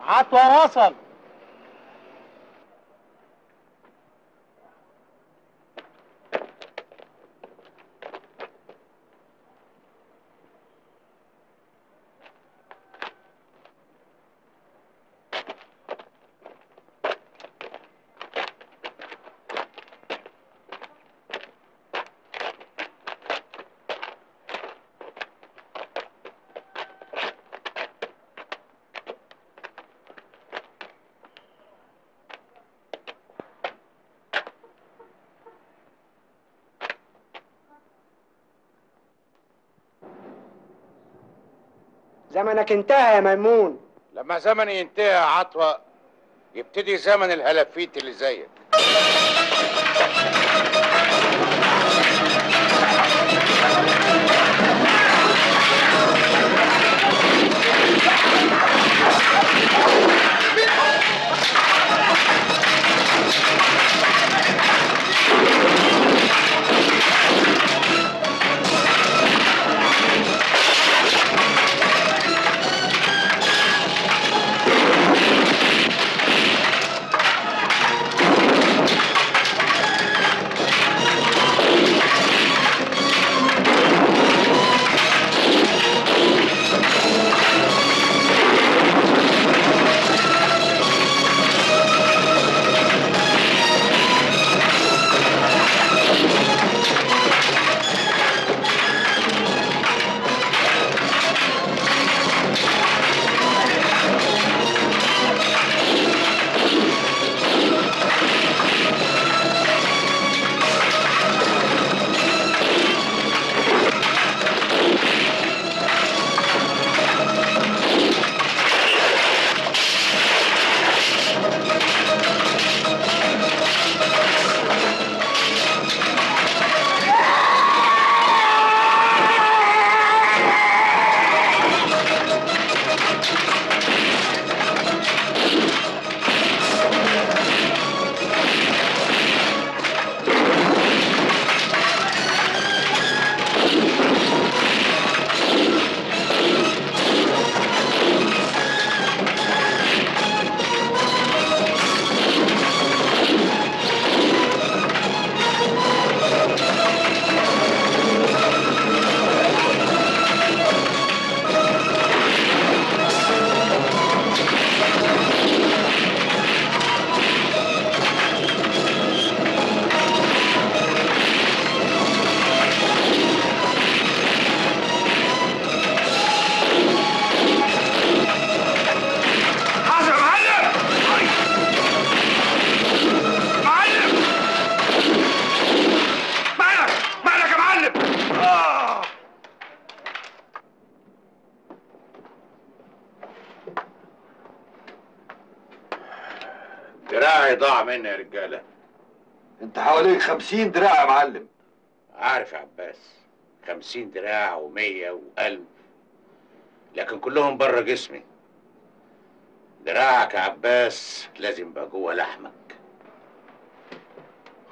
عطوة وصل. زمنك انتهى يا ميمون. لما زمني ينتهي يا عطوة يبتدي زمن الهلفيت اللي زيك. دراعي ضاع مني يا رجاله. انت حواليك 50 دراع يا معلم. عارف يا عباس، 50 دراع و100 و1000، لكن كلهم بره جسمي. دراعك يا عباس لازم يبقى جوه لحمك.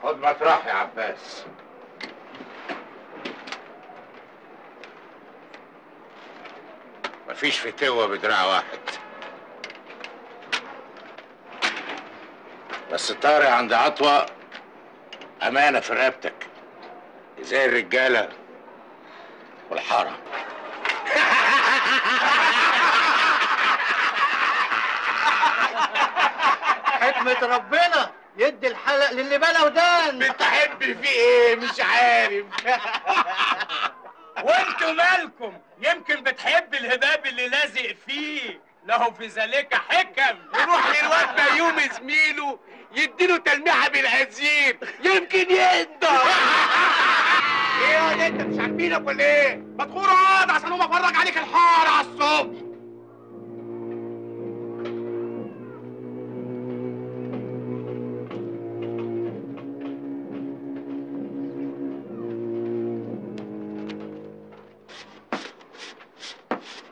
خد مطرح يا عباس. مفيش فتوه بدراع واحد. بس الطارق عند عطوة أمانة في رقبتك زي الرجالة والحارة. حكمة ربنا يدي الحلق للي بلا ودان. بتحب في إيه مش عارف. وأنتوا مالكم؟ يمكن بتحب الهباب اللي لازق فيه، له في ذلك حكم. يروح للواد بيوم زميله يديله تلميحه بالعزيز يمكن يقدر. ايه يا انت مش عاجبينك ولا ايه؟ ما تقول اقعد عشان هم افرج عليك الحار على الصبح.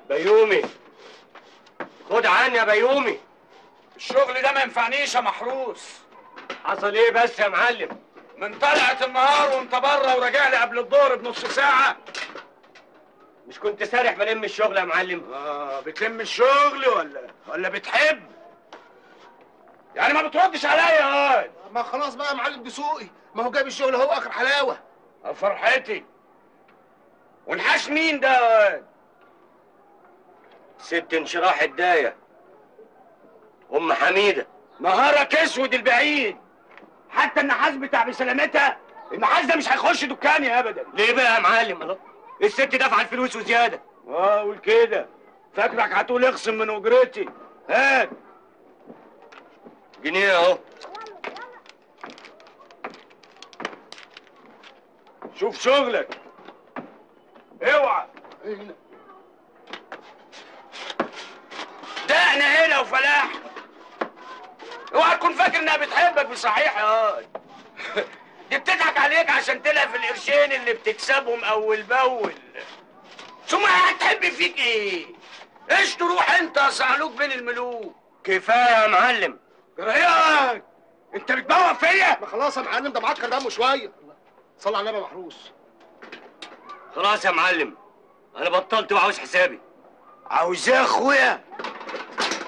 بيومي خد عني يا بيومي، الشغل ده ما ينفعنيش يا محروس. حصل ايه بس يا معلم؟ من طلعت النهار وانت بره وراجع لي قبل الظهر بنص ساعه. مش كنت سارح بلم الشغل يا معلم؟ بتلم الشغل ولا بتحب؟ يعني ما بتردش عليا يا واد. ما خلاص بقى يا معلم، دي سوقي، ما هو جايب الشغل اهو اخر حلاوه. فرحتي. ونحاش مين ده يا واد؟ ست انشراح الدايه ام حميده. نهارك اسود البعيد. حتى النحاس بتاع بسلامتها النحاس ده مش هيخش دكاني ابدا. ليه بقى يا معلم؟ الله، الست دافعه الفلوس وزياده. قول كده فاكرك هتقول اخصم من اجرتي. هات جنيه اهو، شوف شغلك، اوعى ده انا هنا وفلاح. اوعى تكون فاكر انها بتحبك مش صحيح يا واد. دي بتضحك عليك عشان تلعب القرشين اللي بتكسبهم اول باول. ثم هتحب فيك ايه؟ ايش تروح انت يا صعلوك بين الملوك. كفايه يا معلم. كراهيك انت بتبوق فيا. ما خلاص يا معلم، ده معكر دمه شويه. صلي على النبي يا محروس. خلاص يا معلم، انا بطلت وعاوز حسابي. عاوز ايه يا اخويا؟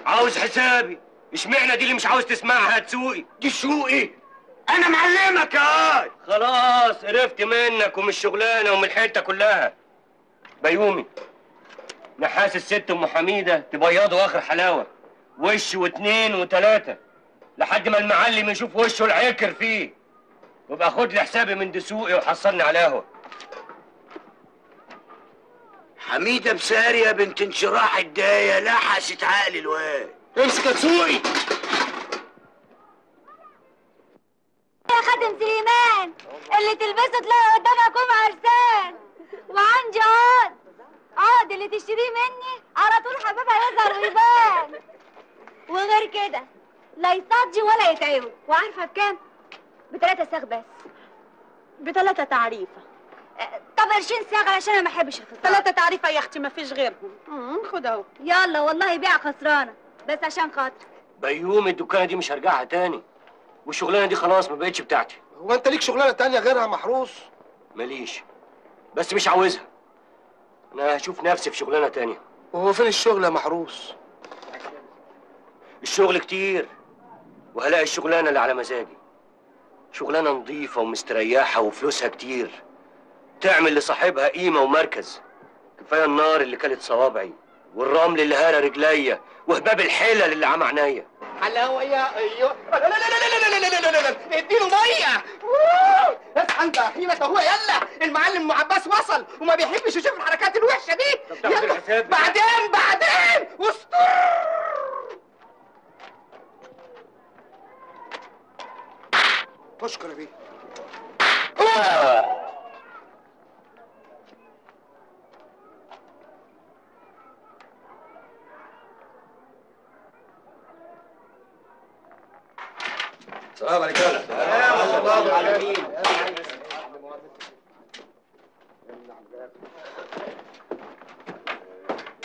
عاوز حسابي. اشمعنى دي اللي مش عاوز تسمعها تسوقي؟ دي شوقي انا معلمك يا واد. خلاص قرفت منك ومن الشغلانه ومن الحته كلها. بيومي نحاس الست ام حميده تبيضه اخر حلاوه، وش واثنين وثلاثه لحد ما المعلم يشوف وشه العكر فيه، وابقى خد لي حسابي من دسوقي وحصلني على قهوه. حميده بساريه بنت انشراح الدايه لحست عقل الواد. امسك يا دسوقي. يا خادم سليمان اللي تلبسه تلاقي قدامها كوم عرسان وعنج عقد اللي تشتريه مني على طول حبيبها يظهر ويبان، وغير كده لا يصدي ولا يتعوج. وعارفه بكام؟ بتلاتة صاغ بس، بتلاتة تعريفة. طب 20 صاغ علشان انا ما احبش الخسارة. تلاتة تعريفة يا اختي، ما فيش غيرهم. خد اهو. يلا والله بيع خسرانة بس عشان خاطر بيومي. الدكانة دي مش هرجعها تاني، والشغلانة دي خلاص ما بقتش بتاعتي. هو انت ليك شغلانة تانية غيرها محروس؟ ماليش، بس مش عاوزها. انا هشوف نفسي في شغلانة تانية. وهو فين الشغل يا محروس؟ الشغل كتير، وهلاقي الشغلانة اللي على مزاجي. شغلانة نظيفة ومستريحة وفلوسها كتير، تعمل لصاحبها قيمة ومركز. كفاية النار اللي كلت صوابعي، والرمل اللي هارى رجليا، وهباب الحلل اللي عمى عينيا. حلاوة يا ايوه. لا لا لا لا لا لا لا لا، اديله مية. اصحى انت يا حيمة اهو، يلا المعلم ام عباس وصل وما بيحبش يشوف الحركات الوحشة دي. طب يلا بعدين واسطور. تشكر يا بيه. السلام عليكم. السلام الله عليكم.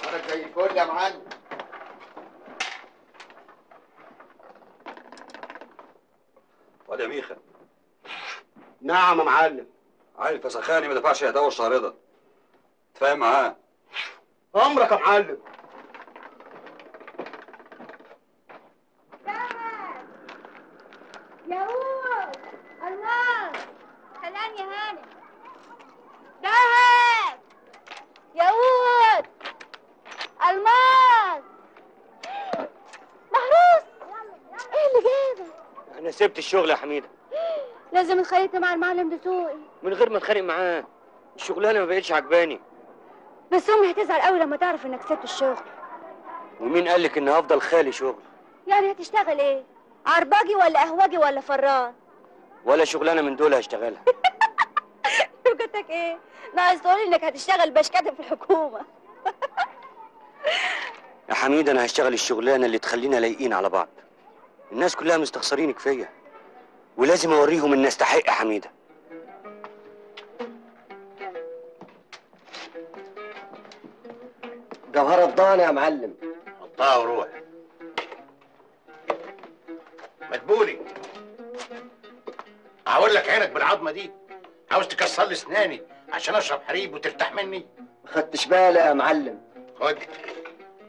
حضرتك زي الفل يا معلم. واد يا ميخا. نعم يا معلم. علي الفسخاني ما دفعش يا دور شهر ده، اتفاهم معاه. امرك يا معلم. سهل ياقوت الماس. سلام يا هاني. سهل ياقوت الماس. محروس ايه اللي جابك؟ انا سبت الشغل يا حميده. لازم اتخانقت مع المعلم دسوقي. من غير ما اتخانق معاه، الشغلانه ما بقتش عجباني. بس امي هتزعل قوي لما تعرف انك سبت الشغل. ومين قال لك اني هفضل خالي شغل؟ يعني هتشتغل ايه؟ عرباجي ولا قهوجي ولا فران؟ ولا شغلانه من دول هشتغلها. شوكتك ايه؟ ناقص تقولي انك هتشتغل بشكاتب في الحكومه. يا حميد انا هشتغل الشغلانه اللي تخلينا لايقين على بعض. الناس كلها مستخسرينك فيا، ولازم اوريهم ان استحق حميده. جوهره بضانه يا معلم. حطها وروح. مدبولي عاوز اكسر لك عينك بالعظمه دي؟ عاوز تكسر لي اسناني عشان اشرب حليب وترتاح مني؟ ما خدتش بالي يا معلم. خد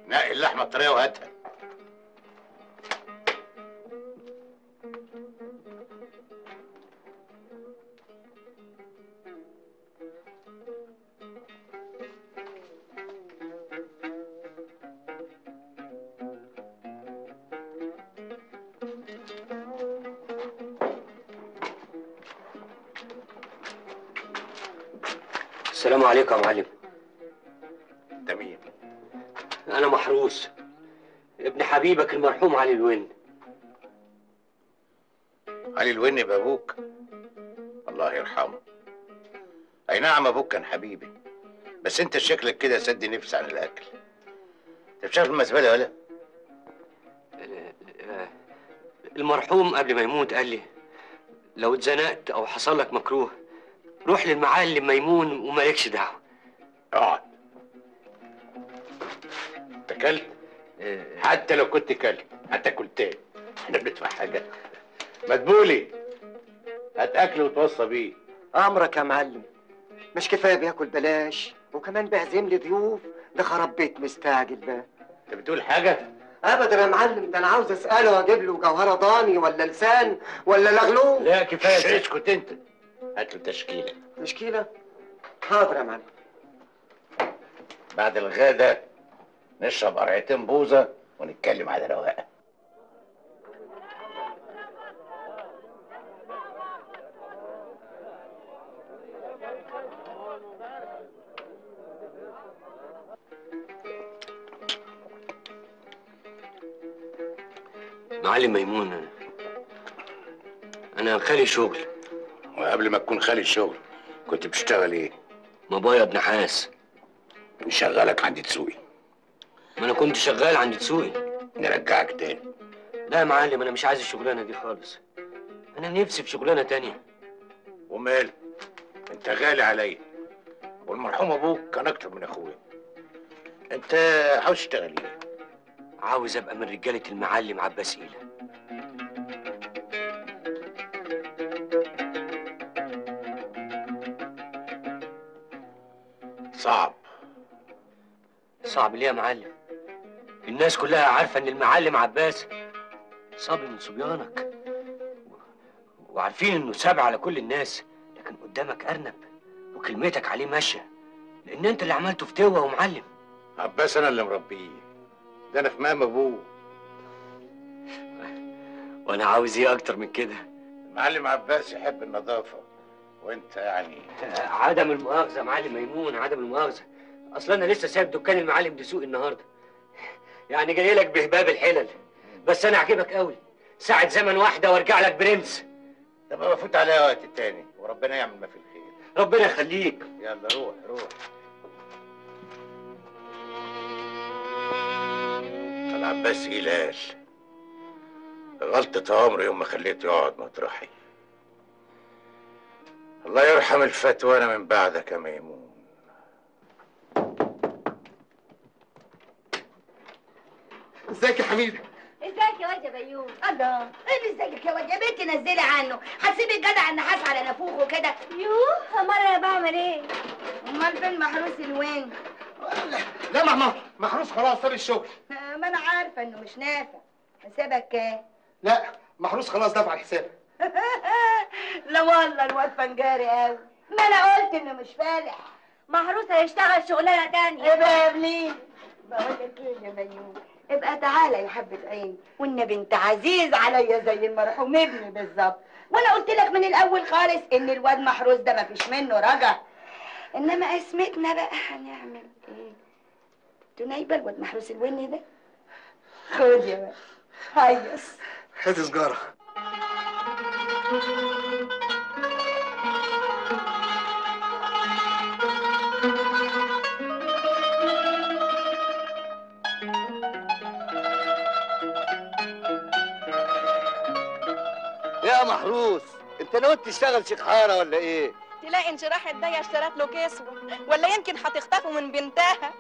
نقي اللحمه بطريقه وهاتها. السلام عليكم يا معلم. انت مين؟ انا محروس ابن حبيبك المرحوم علي الون. علي الون يبقى ابوك؟ الله يرحمه. اي نعم ابوك كان حبيبي، بس انت شكلك كده سد نفس عن الاكل. انت مش عارف المزبله ولا؟ المرحوم قبل ما يموت قال لي لو اتزنقت او حصل لك مكروه روح للمعلم ميمون ومالكش دعوه. اقعد. انت كلت؟ حتى لو كنت كلت هتاكل تاني، احنا بندفع حاجه. مدبولي هات اكل وتوصى بيه. امرك يا معلم. مش كفايه بياكل بلاش وكمان بيعزم لي ضيوف؟ ده خرب بيت مستعجل بقى. انت بتقول حاجه؟ ابدا يا معلم، ده انا عاوز اساله واجيب له جوهره ضاني ولا لسان ولا لغلوب. لا كفايه. اسكت انت. هاتلو تشكيلة. تشكيلة؟ حاضر يا معلم. بعد الغداء نشرب قرعتين بوزة ونتكلم على رواقة. معلم ميمون، أنا خالي شغل. وقبل ما تكون خالي الشغل كنت بتشتغل ايه؟ بابايا بنحاس. نشغلك عند تسوقي. ما انا كنت شغال عند تسوقي. نرجعك تاني. لا يا معلم، انا مش عايز الشغلانه دي خالص، انا نفسي في شغلانه تانيه. ومال؟ انت غالي عليا، والمرحوم ابوك كان اكتر من اخويا. انت عاوز تشتغل ايه؟ عاوز ابقى من رجاله المعلم عباس ايلة. صعب. صعب ليه يا معلم؟ الناس كلها عارفه ان المعلم عباس صبي من صبيانك، وعارفين انه سابع على كل الناس، لكن قدامك ارنب وكلمتك عليه ماشيه، لان انت اللي عملته في توه ومعلم. عباس انا اللي مربيه، ده انا في مقام ابوه. وانا عاوز ايه اكتر من كده؟ المعلم عباس يحب النظافه، وانت يعني عدم المؤاخذه يا معلم ميمون، عدم المؤاخذه. اصلا انا لسه سايب دكان المعلم دسوقي النهارده، يعني جاي لك بهباب الحلل، بس انا عاجبك قوي. ساعه زمن واحده وارجع لك برنس. طب بفوت عليا وقت تاني، وربنا يعمل ما في الخير. ربنا يخليك. يلا روح روح. العباس هلال غلطه عمري يوم ما خليته يقعد مطرحي. الله يرحم الفتوى. أنا من بعدك يا ميمون. ازيك يا حميده؟ ازيك يا واد يا بيوم؟ الله، ايه ازيك يا واد يا بنتي؟ نزلي عنه، هتسيبي الجدع النحاس على نافوخه كده. يوه، امال انا بعمل ايه؟ امال فين محروس الوين؟ لا ماما، محروس خلاص ساب الشغل. ما انا عارفه انه مش نافع. حسابك كام؟ لا، محروس خلاص دفع الحساب. لا والله الواد فنجاري قوي. ما انا قلت انه مش فالح. محروس هيشتغل شغلانه تانيه. ابقى يا بليل، بقول لك ايه يا ميمون، ابقى تعالى يا حبه عيني، والنبي انت عزيز عليا زي المرحوم ابني بالظبط. وانا قلت لك من الاول خالص ان الواد محروس ده مفيش منه رجع، انما قسمتنا بقى هنعمل ايه؟ انتوا نايبه الواد محروس الوني ده؟ خد يا باشا، هيص خد سجاره. يا محروس، انت ناوي تشتغل شيخاره ولا ايه؟ تلاقي انشراح الدايه اشترت له كسوه، ولا يمكن هتخطفه من بنتها.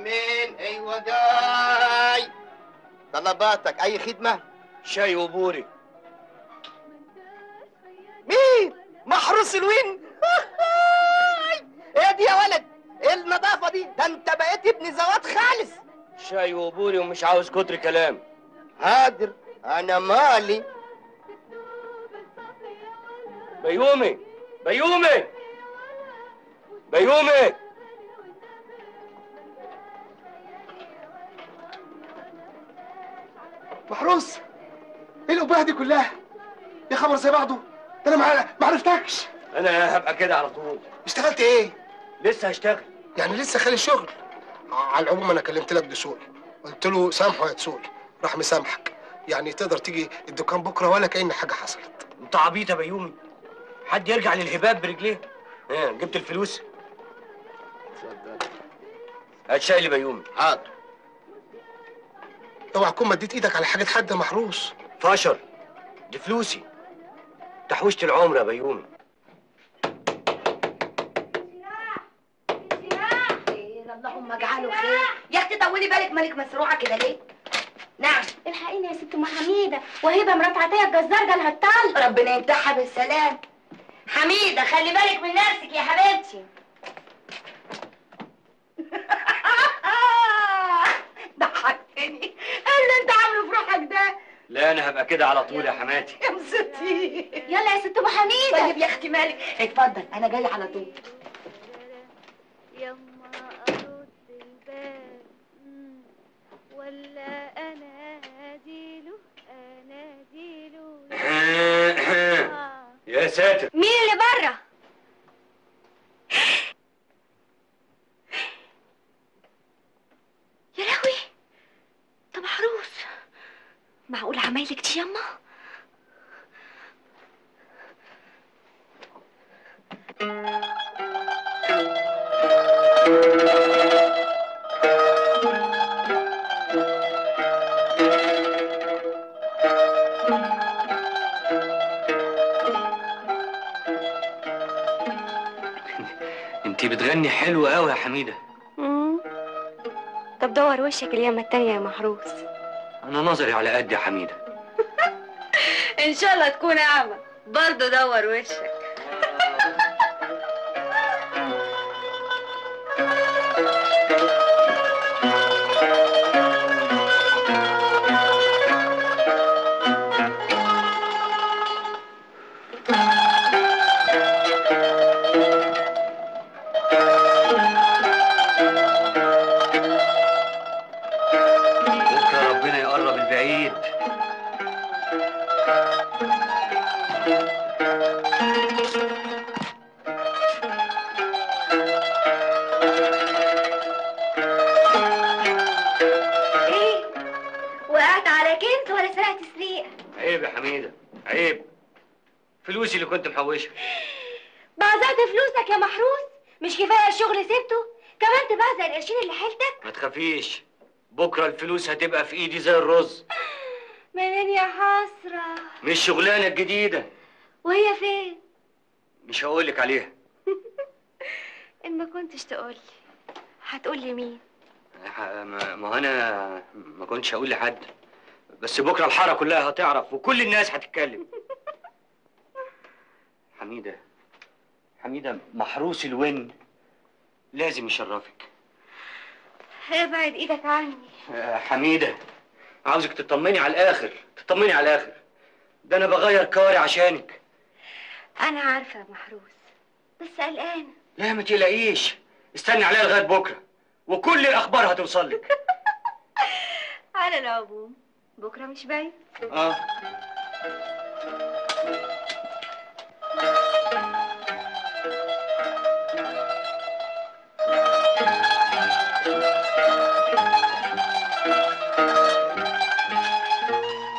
عمين. ايوه جاي. طلباتك اي خدمه؟ شاي وبوري. مين محروس الوين؟ ايه دي يا ولد؟ ايه النظافه دي؟ ده انت بقيت ابن زواد خالص. شاي وبوري ومش عاوز كتر كلام. هادر انا مالي. بيومي بيومي بيومي. محروس ايه الاباحه دي كلها؟ دي خبر زي بعضه؟ ده انا ما عرفتكش. انا هبقى كده على طول. اشتغلت ايه؟ لسه هشتغل. يعني لسه خالي الشغل؟ على العموم انا كلمت لك دسوقي قلت له سامحه يا دسوقي، راح مسامحك. يعني تقدر تيجي الدكان بكره ولا كأن حاجه حصلت. انت عبيط يا بيومي، حد يرجع للهباب برجليه؟ ايه جبت الفلوس؟ تصدق هات شاي لبيومي. حاضر. اوعى تكون مديت ايدك على حاجه حد يا محروس. فشر دي فلوسي، تحويشه العمر يا بيومي. اللهم اجعله خير يا اختي. طولي بالك، مالك مسروعه كده ليه؟ نعم. الحقيني يا ست ام حميده وهبه مرات عطيه الجزار ده الهطال، ربنا ينتحها بالسلام. حميده خلي بالك من نفسك يا حبيبتي. ضحكتني. ايه اللي انت عامله في روحك ده؟ لا انا هبقى كده على طول يا حماتي. يا ستي يلا يا ست ام حميده. طيب يا اختي مالك، اتفضل انا جاي على طول. ولا اناديله اناديله. يا ساتر مين اللي بره؟ يا لهوي ده محروس. معقول عمايلك دي يما؟ انتي بتغني حلو قوي يا حميده. طب دور وشك اليمه التانيه يا محروس. انا نظري على قد يا حميده. ان شاء الله تكون اعمى برضه. دور وشك. كنت محوشها. بعزقت فلوسك يا محروس؟ مش كفايه الشغل سبته؟ كمان تبعزق القرشين اللي حيلتك؟ ما تخافيش بكره الفلوس هتبقى في ايدي زي الرز. منين يا حسره؟ مش شغلانه الجديده. وهي فين؟ مش هقولك عليها. ان ما كنتش تقولي هتقولي مين؟ ما انا ما كنتش هقول لحد، بس بكره الحاره كلها هتعرف وكل الناس هتتكلم. حميدة حميدة محروس الون لازم يشرفك. ابعد ايدك عني. حميدة عاوزك تطمني على الاخر، تطمني على الاخر. ده انا بغير كاري عشانك. انا عارفة يا محروس بس قلقانة. لا ما تقلقيش، استني عليا لغاية بكرة وكل الاخبار هتوصلك. على العموم بكرة مش باين؟ اه.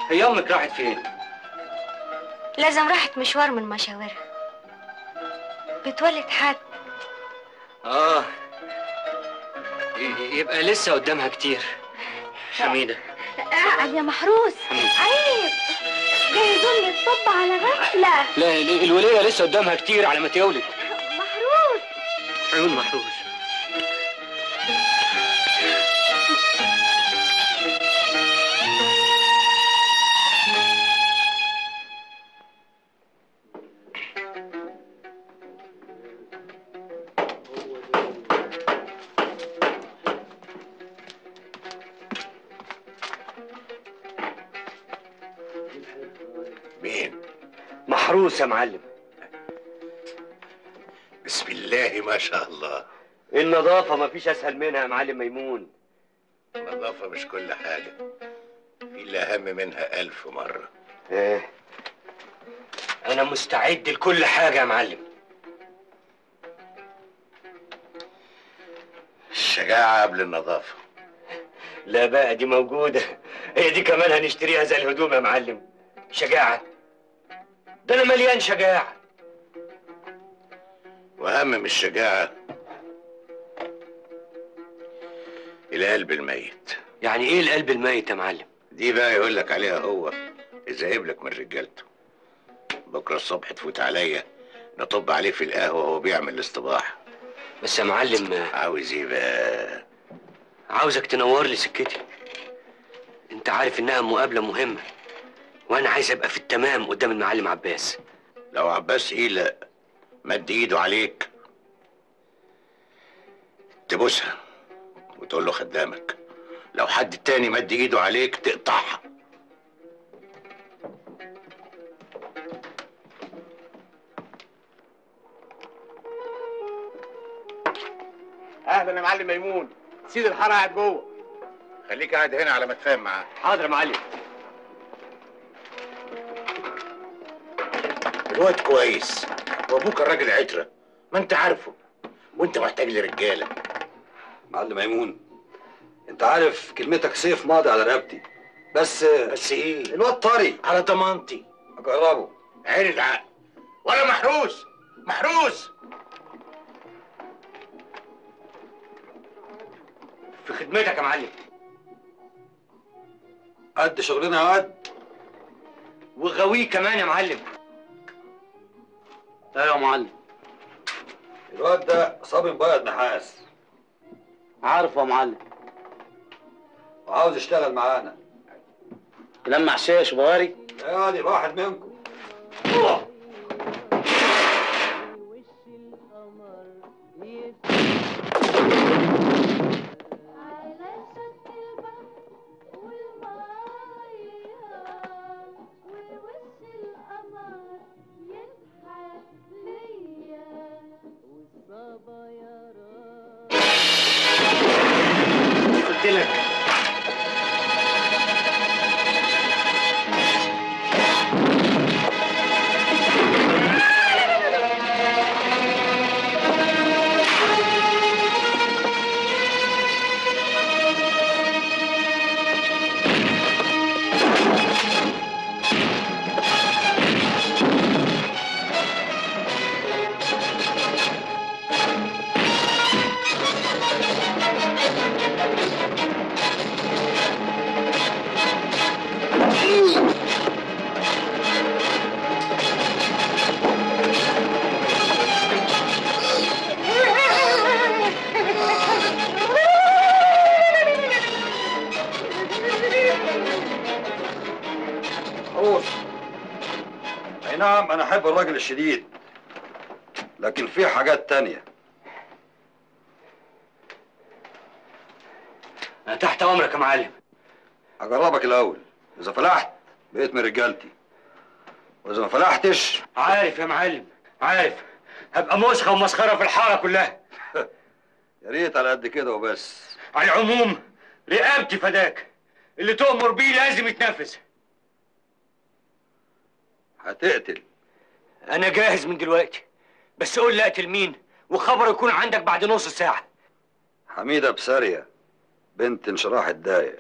هي امك راحت فين؟ لازم راحت مشوار من مشاورها. بتولد حد. اه يبقى لسه قدامها كتير. حميدة اقعد يا محروس. عيب جايزون الطب على غفلة. لا الولية لسه قدامها كتير على ما تولد. محروس عيون محروس. محروس يا معلم. بسم الله ما شاء الله. النظافة مفيش أسهل منها يا معلم ميمون. النظافة مش كل حاجة، في اللي أهم منها 1000 مرة. إيه؟ أنا مستعد لكل حاجة يا معلم. الشجاعة قبل النظافة. لا بقى دي موجودة، هي دي كمان هنشتريها زي الهدوم يا معلم. شجاعة؟ ده أنا مليان شجاعة. وأهم من الشجاعة القلب الميت. يعني إيه القلب الميت يا معلم؟ دي بقى يقول لك عليها هو إذا قبلك من رجالته. بكرة الصبح تفوت عليا نطب عليه في القهوة وهو بيعمل الاصطباح. بس يا معلم عاوز إيه بقى؟ عاوزك تنور لي سكتي. أنت عارف إنها مقابلة مهمة، وأنا عايز أبقى في التمام قدام المعلم عباس. لو عباس إيه لا مد إيده عليك تبوسها وتقول له خدامك. لو حد تاني مد ايده عليك تقطعها. اهلا يا معلم ميمون. سيد الحاره قاعد جوه، خليك قاعد هنا على ما تفهم معاه. حاضر يا معلم. الواد كويس وابوك الراجل عتره، ما انت عارفه وانت محتاج لرجاله. معلم ميمون انت عارف كلمتك سيف ماضي على رقبتي. بس ايه؟ الواد طري على ضمانتي. اجربه عين العقل ولا محروس. محروس في خدمتك يا معلم. قد شغلنا يا قد وغاويه كمان يا معلم. ايوه يا معلم. الواد ده صبي مبيض نحاس. عارفه يا معلم. وعاوز يشتغل معانا. لمع شاش شباري. ادي واحد منكم. نعم أنا أحب الراجل الشديد، لكن في حاجات تانية. أنا تحت أمرك يا معلم. هجربك الأول، إذا فلحت بقيت من رجالتي، وإذا ما فلحتش. عارف يا معلم، عارف هبقى مسخة ومسخرة في الحارة كلها. يا ريت على قد كده وبس. على العموم رقابتي فداك، اللي تؤمر بيه لازم يتنفذ. هتقتل؟ أنا جاهز من دلوقتي، بس قول لي أقتل مين، وخبر يكون عندك بعد نص ساعة. حميدة بسارية بنت انشراح الداية.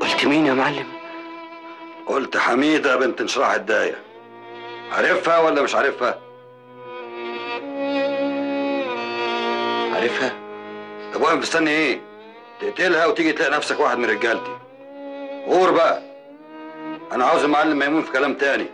قلت مين يا معلم؟ قلت حميدة بنت انشراح الداية. عارفها ولا مش عارفها؟ عارفها؟ طب واقف مستني إيه؟ تقتلها وتيجي تلاقي نفسك واحد من رجالتي. غور بقى. أنا عاوز المعلم ميمون في كلام تاني.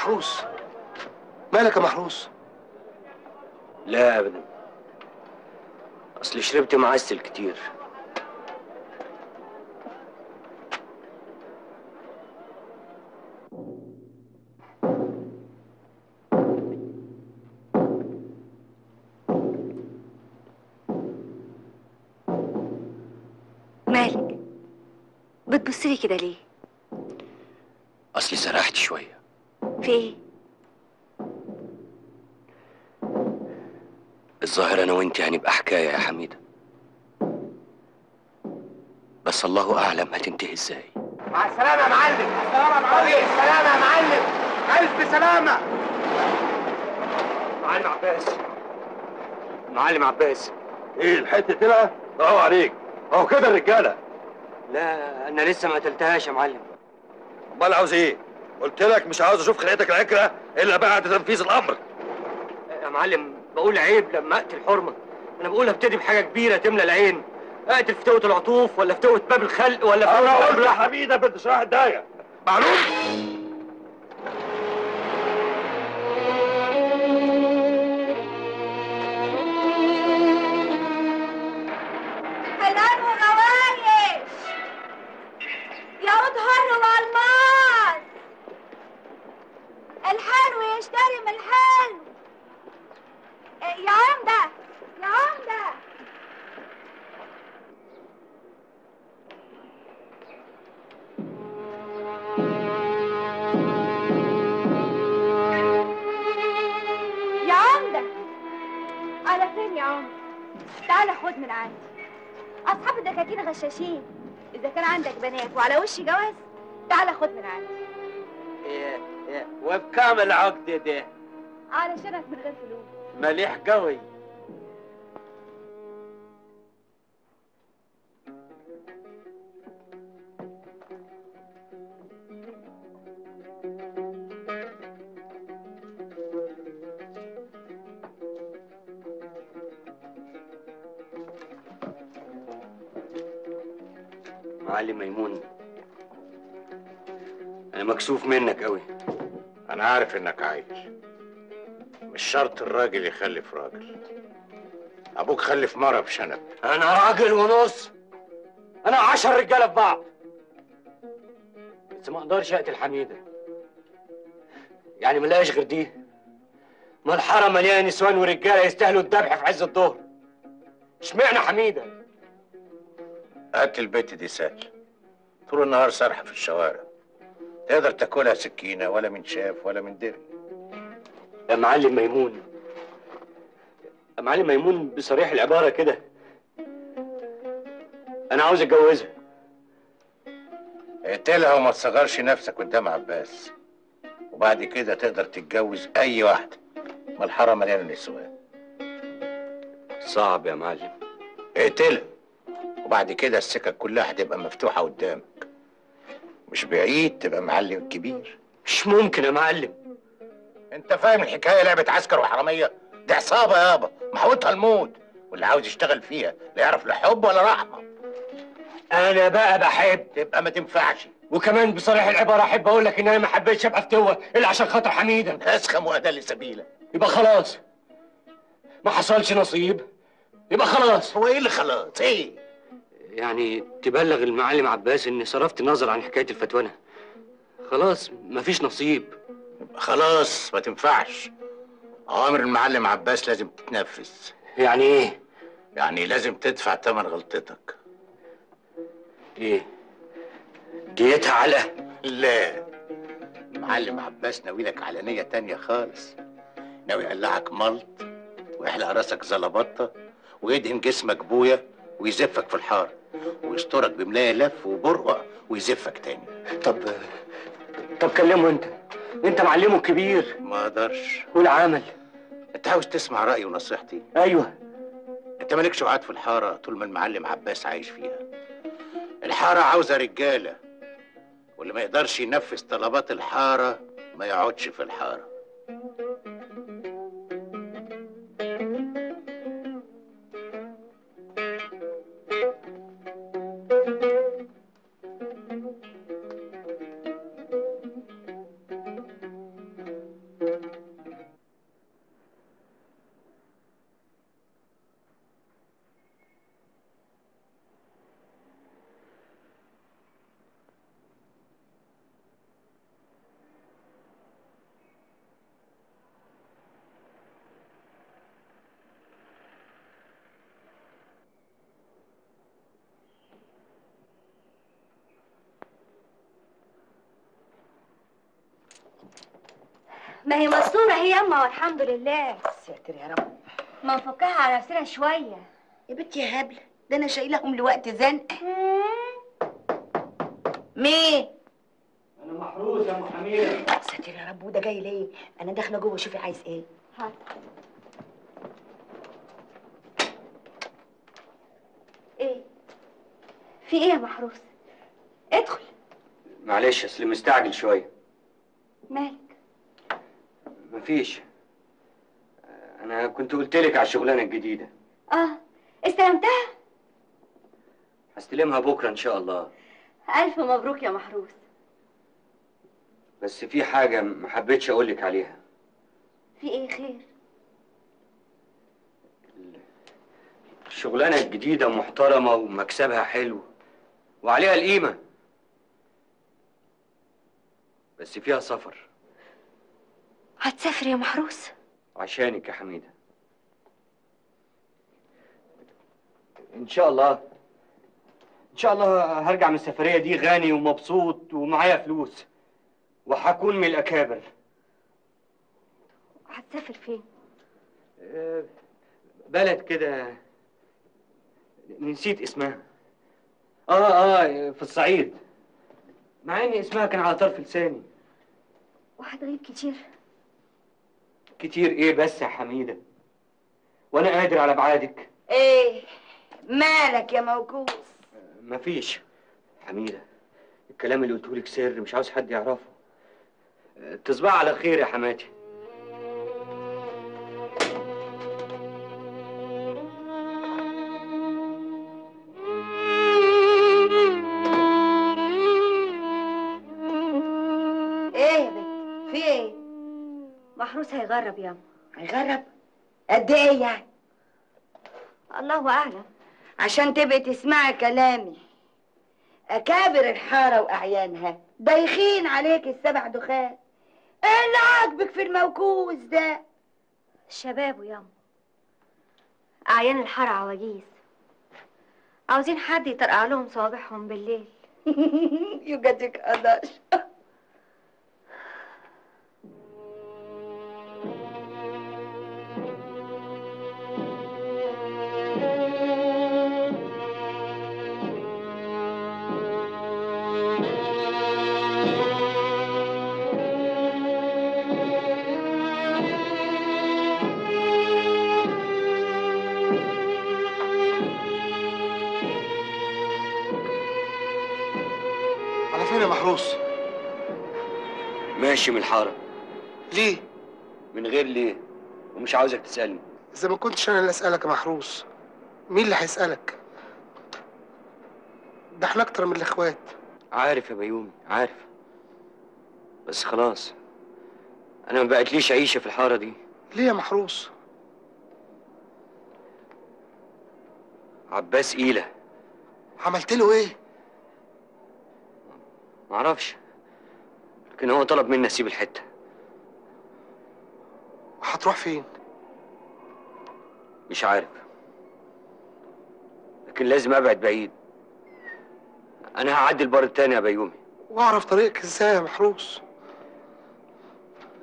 محروس. مالك يا محروس؟ لا ابدا، اصل شربت معسل كتير. مالك بتبصلي كده ليه؟ اصلي سرحت شويه. في ايه؟ الظاهر انا وانت هنبقى حكايه يا حميده، بس الله اعلم هتنتهي ازاي. مع السلامه يا معلم. السلامه يا معلم. السلامه يا معلم. الف سلامه. معلم عباس، معلم عباس. ايه الحته دي بقى؟ برافو عليك، هو كده الرجاله. لا انا لسه ما قتلتهاش يا معلم. امال عاوز ايه؟ قلت لك مش عاوز اشوف خلقتك العكره الا بعد تنفيذ الامر. يا معلم بقول عيب لما اقتل حرمه، انا بقول ابتدي بحاجه كبيره تملى العين. اقتل فتوه العطوف ولا فتوه باب الخلق ولا فتوه باب الخلق؟ يا حميده بنت شراح الدايه معلوم؟ حلال وموايش يعود هرم الماس، الحلو يشتري من الحلو. يا عمدة يا عمدة، يا عمدة على فين يا عمدة؟ تعالى خد من عندي. أصحاب الدكاكين غشاشين، إذا كان عندك بنات وعلى وش جواز تعالى خد من عندي. وبكام العقد ده؟ على شنك من غير فلوس. مليح قوي. معلم ميمون، انا مكسوف منك قوي. انا عارف انك عايش، مش شرط الراجل يخلف راجل. ابوك خلف مره بشنب. انا راجل ونص، انا 10 رجاله في بعض، بس ما اقدرش اقتل حميده. يعني ما لقاش غير دي؟ ما الحرم مليان نسوان ورجاله يستاهلوا الذبح في عز الظهر. اشمعنى حميده؟ اكل البيت دي سهل، طول النهار سرح في الشوارع، تقدر تاكلها سكينه ولا من شاف ولا من دري. يا معلم ميمون، يا معلم ميمون بصريح العبارة كده، أنا عاوز أتجوزها. اقتلها وما تصغرش نفسك قدام عباس، وبعد كده تقدر تتجوز أي واحدة، ما الحارة مليانة نسوان. صعب يا معلم. اقتلها وبعد كده السكك كلها هتبقى مفتوحة قدامك، مش بعيد تبقى معلم كبير. مش ممكن يا معلم. انت فاهم الحكايه لعبه عسكر وحراميه؟ دي عصابه يابا، محوطها الموت، واللي عاوز يشتغل فيها لا يعرف لا حب ولا رحمه. انا بقى بحب، تبقى ما تنفعش. وكمان بصريح العباره احب اقول لك ان انا ما حبيتش ابقى فتوه الا عشان خاطر حميده. اسخم وادل سبيله. يبقى خلاص ما حصلش نصيب، يبقى خلاص. هو ايه اللي خلاص؟ ايه يعني؟ تبلغ المعلم عباس اني صرفت نظر عن حكايه الفتوانه، خلاص مفيش نصيب. خلاص ما تنفعش، اوامر المعلم عباس لازم تتنفذ. يعني ايه؟ يعني لازم تدفع ثمن غلطتك. ايه؟ ديتها على؟ لا، المعلم عباس ناوي لك على نيه تانيه خالص، ناوي يقلعك ملط ويحلق راسك زلبطه ويدهن جسمك بويا ويزفك في الحاره ويسترك بملايه لف وبرقع ويزفك تاني. طب كلمه انت معلمه الكبير. ما اقدرش. والعمل انت عاوز تسمع رايي ونصيحتي؟ ايوه. انت مالكش وعد في الحاره طول ما المعلم عباس عايش فيها. الحاره عاوزه رجاله، واللي ما يقدرش ينفذ طلبات الحاره ما يقعدش في الحاره. ما هي مستورة هي أما والحمد لله. ساتر يا رب. ما نفكها على نفسنا شوية يا بنتي يا هبلة، ده أنا شايلهم لوقت زنقة. مين؟ أنا محروس يا أم حميدة. ساتر يا رب، وده جاي ليه؟ أنا داخلة جوه شوفي عايز إيه. حاضر. إيه؟ في إيه يا محروس؟ ادخل. معلش أصل مستعجل شوية. مالك؟ مفيش، أنا كنت قلتلك على الشغلانة الجديدة. آه، استلمتها؟ هستلمها بكرة إن شاء الله. ألف مبروك يا محروس. بس في حاجة ما حبيتش أقولك عليها. في إيه خير؟ الشغلانة الجديدة محترمة ومكسبها حلو وعليها القيمة، بس فيها سفر. هتسافر يا محروس؟ عشانك يا حميدة إن شاء الله. إن شاء الله هرجع من السفرية دي غني ومبسوط ومعايا فلوس وهكون من الأكابر. هتسافر فين؟ بلد كده نسيت اسمها. في الصعيد، مع إن اسمها كان على طرف لساني. وهتغيب كتير؟ كتير ايه بس يا حميدة، وانا قادر على بعادك. ايه مالك يا موكوس؟ مفيش حميدة، الكلام اللي قلتهولك سر مش عاوز حد يعرفه. تصبح على خير يا حماتي. ايه يا بنت، في ايه؟ محروس هيغرب ياما. هيغرب؟ قد ايه يعني؟ الله اعلم. عشان تبقي تسمعي كلامي. اكابر الحاره واعيانها دايخين عليك السبع دخان. ايه اللي عاجبك في الموكوس ده؟ شبابه ياما. اعيان الحاره عواجيز عاوزين حد يطرقع لهم صوابعهم بالليل. يوجدك قداش. ماشي من الحارة. ليه؟ من غير ليه؟ ومش عاوزك تسألني. إذا ما كنتش أنا اللي أسألك يا محروس، مين اللي هيسألك؟ ده إحنا أكتر من الإخوات. عارف يا بيومي، عارف، بس خلاص أنا ما بقتليش عيشة في الحارة دي. ليه يا محروس؟ عباس قيلة عملت له إيه؟ معرفش، لكن هو طلب مني اسيب الحته. وهتروح فين؟ مش عارف، لكن لازم ابعد بعيد. انا هعدي البار التاني يا بيومي. واعرف طريقك ازاي يا محروس؟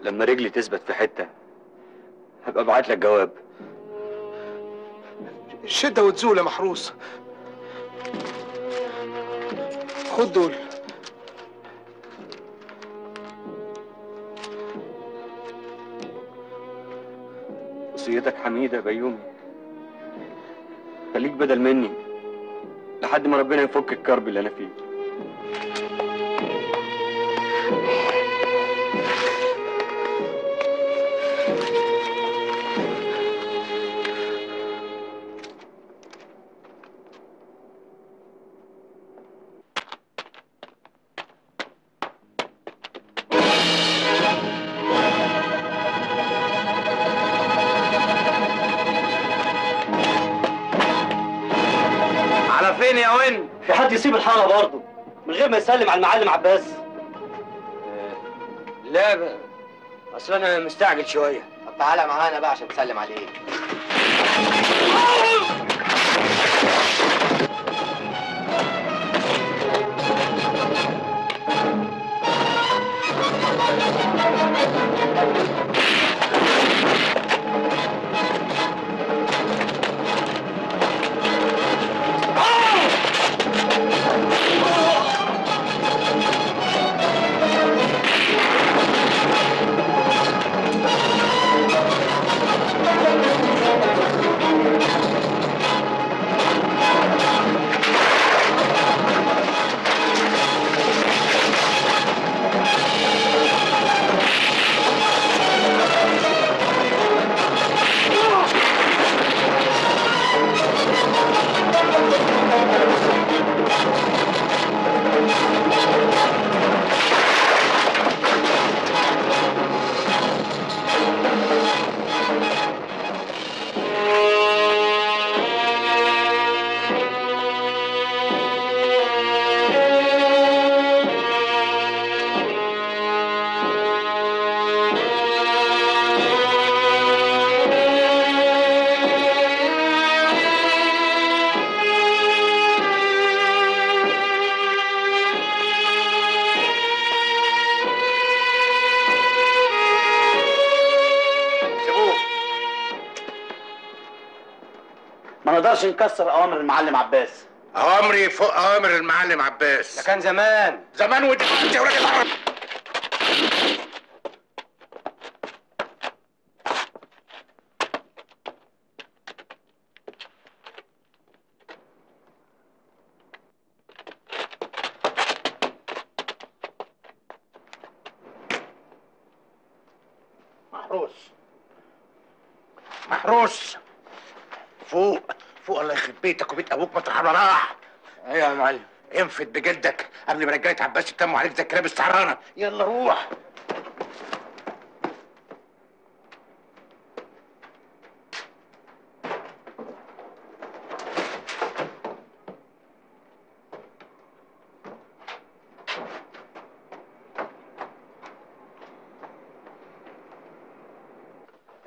لما رجلي تثبت في حته هبقى ابعت لك جواب. شده وتزول يا محروس. خد دول. وصيتك حميدة بيومي، خليك بدل مني لحد ما ربنا يفك الكرب اللي أنا فيه. يسيب الحاره برضه من غير ما يسلم على المعلم عباس. لا اصل انا مستعجل شويه. طب تعالى معانا بقى عشان تسلم عليه. نقدرش نكسر اوامر المعلم عباس. اوامري فوق اوامر المعلم عباس. ده كان زمان زمان ودلوقتي يا راجل عرب. محروس فوق فوق. الله يخرب بيتك وبيت ابوك مطرح ما راح. ايوه يا معلم. انفد بجلدك قبل ما رجاله عباس يتموا عليك زي الكلاب السعرانه. يلا روح.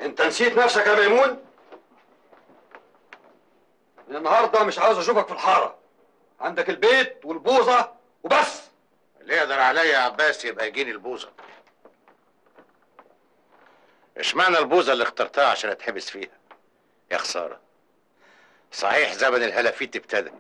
انت نسيت نفسك يا ميمون؟ النهارده مش عاوز اشوفك في الحاره. عندك البيت والبوظه وبس. اللي يقدر عليا يا عباس يبقى يجيني البوظه. اشمعنى البوظه اللي اخترتها عشان اتحبس فيها؟ يا خساره. صحيح زمن الهلافيت ابتدى.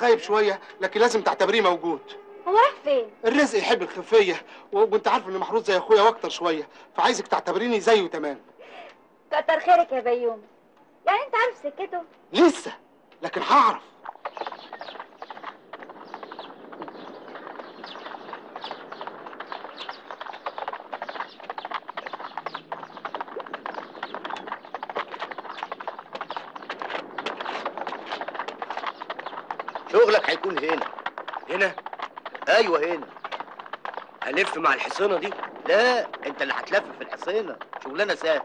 غايب شويه لكن لازم تعتبريه موجود. هو راح فين؟ الرزق يحب الخفيه وانت عارف ان محروس زي اخويا واكتر شويه، فعايزك تعتبريني زيه. تمام. كتر خيرك يا بيومي. يعني انت عارف سكته؟ لسه لكن هعرف. شغلك هيكون هنا. هنا؟ ايوه هنا. هلف مع الحصينه دي؟ لا انت اللي هتلف في الحصينه. شغلانه سهله.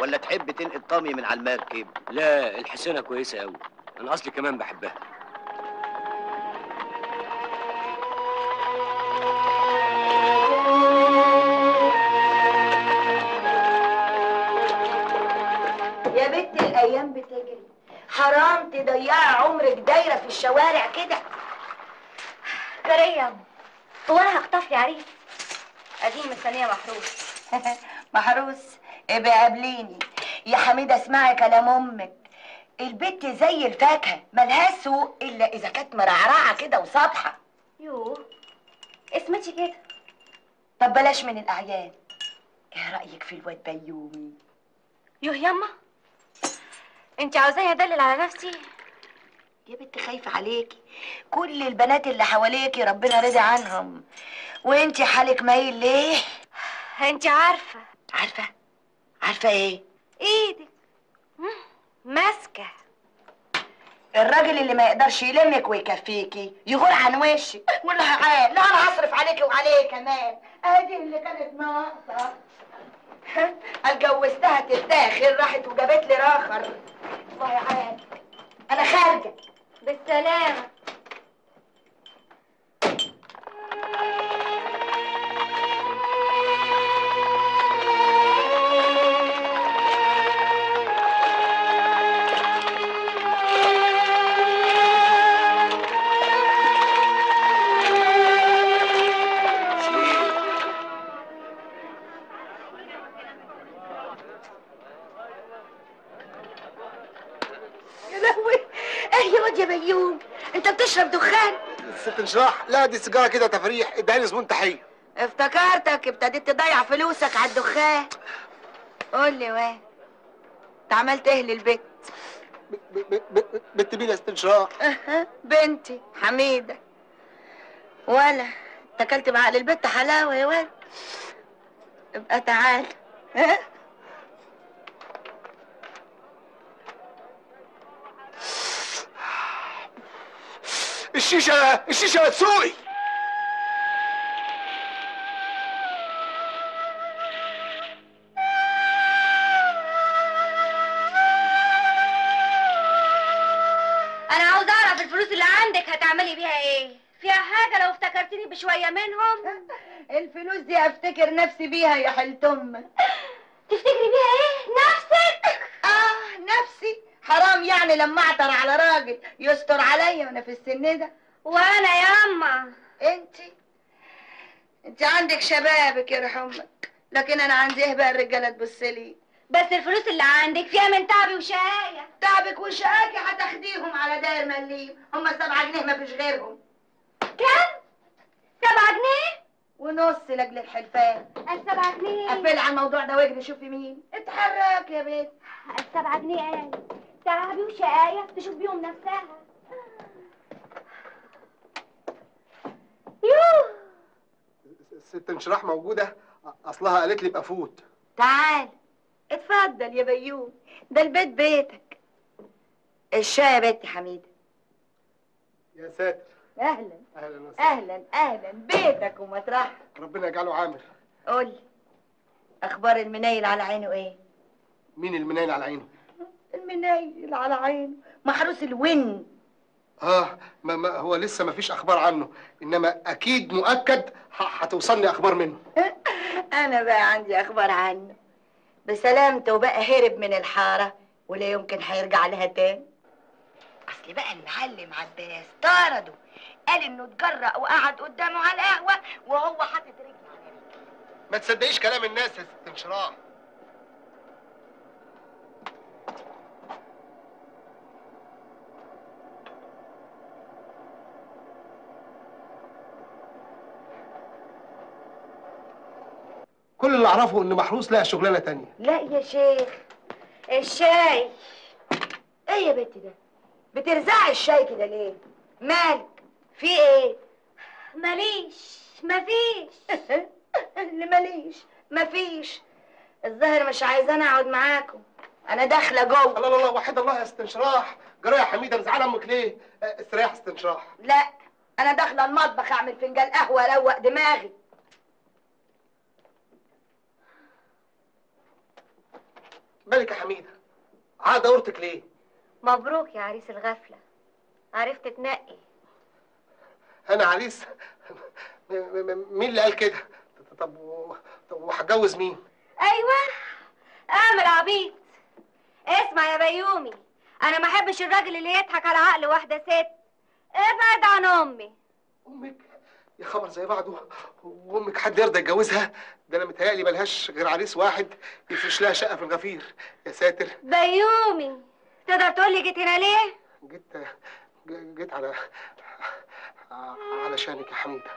ولا تحب تنقل طامي من على المركب؟ لا الحصينه كويسه قوي، انا اصلي كمان بحبها. يا بنت الايام بتجري، حرام تضيعي عمرك دايره في الشوارع كده. كريم هو انا هخطف لي عريس؟ اديني مستنيه محروس. محروس ابقى قابليني يا حميده. اسمعي كلام امك، البت زي الفاكهه ملهاش سوق الا اذا كانت مرعرعه كده وصابحه. يوه اسمتي كده. طب بلاش من الاعيان، ايه رايك في الواد بيومي؟ يوه يما انت عاوزاني ادلل على نفسي؟ يا بنت خايفه عليكي، كل البنات اللي حواليكي ربنا رضي عنهم وانت حالك مايل ليه؟ انت عارفه. عارفه؟ عارفه ايه؟ ايدك ماسكه. الراجل اللي ما يقدرش يلمك ويكفيكي يغور عن وشك ولا هعال. لا انا هصرف عليكي وعليه كمان. ادي اللي كانت ناقصه. اتجوزتها تتاخر راحت وجابت لي راخر. الله يعانك. انا خارجه بالسلامه. لا دي سيجاره كده تفريح. اديها لي زبون تحيه. افتكرتك ابتديت تضيع فلوسك على الدخان. قول لي وين انت عملت ايه للبت؟ بنت مين يا استنشاق؟ بنتي حميده. ولا اتكلت بعقل البت حلاوه يا ولد. ابقى تعال. الشيشه الشيشه بتسوقي. لك هتعملي بيها ايه؟ فيها حاجه لو افتكرتني بشويه منهم؟ الفلوس دي افتكر نفسي بيها يا حلتم. تفتكري بيها ايه؟ نفسك؟ اه نفسي. حرام يعني لما اعتر على راجل يستر عليا وانا في السن ده. وانا يا اما انت عندك شبابك يرحمك، لكن انا عندي ايه بقى الرجاله تبصلي. بس الفلوس اللي عندك فيها من تعبي وشقايا. تعبك وشقايا هتاخديهم على داير مليم، هم 7 جنيه ما فيش غيرهم. كم؟ 7 جنيه؟ ونص لاجل الحلفان. 7 جنيه. قفلي على الموضوع ده واجري شوفي مين. اتحرك يا بنت. 7 جنيه قال تعبي وشقايا تشوف بيهم نفسها. يوه الست مش راح موجودة، أصلها قالت لي ابقى فوت. تعال اتفضل يا بيوم، ده البيت بيتك. الشاي يا بنت حميدة. يا ساتر. أهلا أهلا وسهلا. أهلا أهلا بيتك ومطرحك. ربنا يجعله عامر. قول لي أخبار المنيل على عينه إيه؟ مين المنيل على عينه؟ المنيل على عينه محروس الون. اه ما هو لسه ما فيش اخبار عنه، انما اكيد مؤكد هتوصلني اخبار منه. انا بقى عندي اخبار عنه. بسلامته وبقى هرب من الحاره ولا يمكن هيرجع لها تاني. اصل بقى المعلم عباس طارده، قال انه اتجرأ وقعد قدامه على القهوه وهو حاطط رجله على رجله. ما تصدقيش كلام الناس يا ست انشراح. كل اللي اعرفه ان محروس لها شغلانه تانية. لا يا شيخ الشاي. ايه يا بنت ده؟ بترزعي الشاي كده ليه؟ مالك؟ في ايه؟ ماليش مفيش. اللي ماليش مفيش. الظاهر مش عايزة انا اقعد معاكم، انا داخله جوه. الله الله وحيد الله يا استنشراح. جرايه يا حميده مزعله امك ليه؟ استريح استنشراح. لا انا داخله المطبخ اعمل فنجان قهوه اروق دماغي. مالك يا حميده؟ عاد اورتك ليه؟ مبروك يا عريس الغفله، عرفت تنقي. انا عريس؟ مين اللي قال كده؟ طب وهتجوز مين؟ ايوه اعمل عبيط. اسمع يا بيومي، انا ما احبش الراجل اللي يضحك على عقل واحده ست. ابعد عن امي. امك؟ يا خبر زي بعضه. وامك حد يرضى يتجوزها؟ ده انا متهيألي ملهاش غير عريس واحد يفرش لها شقه في الغفير. يا ساتر. بيومي تقدر تقول لي جيت هنا ليه؟ جيت علشانك يا حميده.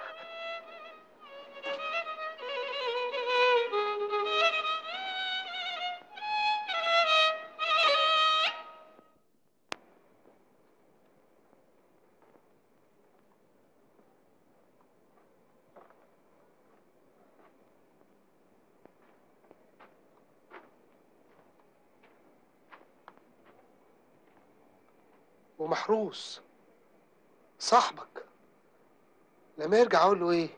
ومحروس صاحبك لما يرجع اقول له ايه؟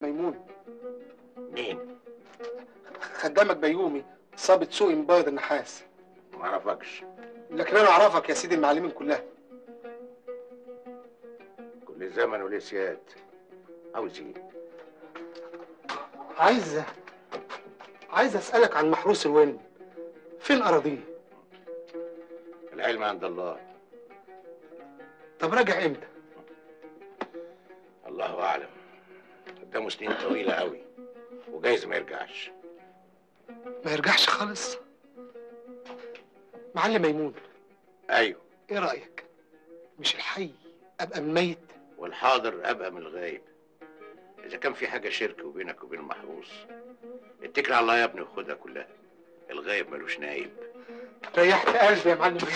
ميمون. مين؟ خدامك بيومي، صابت سوق مبيض النحاس. ما اعرفكش. لكن انا اعرفك يا سيدي المعلمين كلها. كل زمن وليه سياد. عاوز ايه؟ عايز اسالك عن محروس الون. فين اراضيه؟ العلم عند الله. طب راجع امتى؟ الله اعلم. قدامه سنين طويلة قوي وجايز ما يرجعش. ما يرجعش خالص؟ معلم ميمون. ايوه. ايه رأيك؟ مش الحي ابقى من الميت والحاضر ابقى من الغايب. اذا كان في حاجة شرك وبينك وبين المحروس اتكل على الله يا ابني وخدها كلها. الغايب ملوش نايب. ريحت قلبي يا معلم ميمون.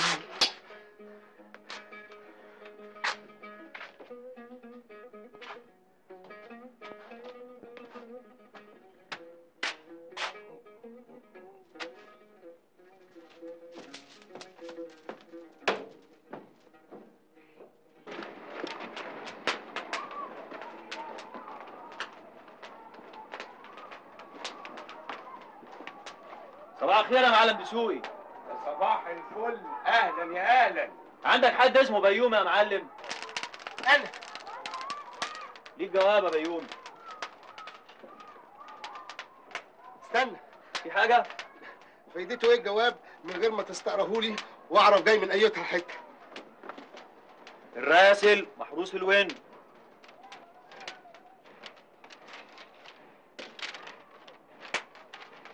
صباح الخير يا معلم دسوقي. صباح الفل، اهلا يا اهلا. عندك حد اسمه بيومي يا معلم؟ انا ليك جواب يا بيومي. استنى، في حاجه؟ فايدته ايه الجواب من غير ما تستقرهولي واعرف جاي من ايتها حكه؟ الراسل محروس في الون.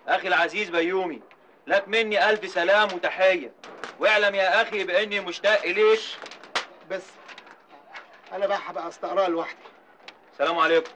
اخي العزيز بيومي، لك مني الف سلام وتحيه، واعلم يا اخي باني مشتاق اليك. بس انا بقى هبقى استقراها لوحدي. السلام عليكم.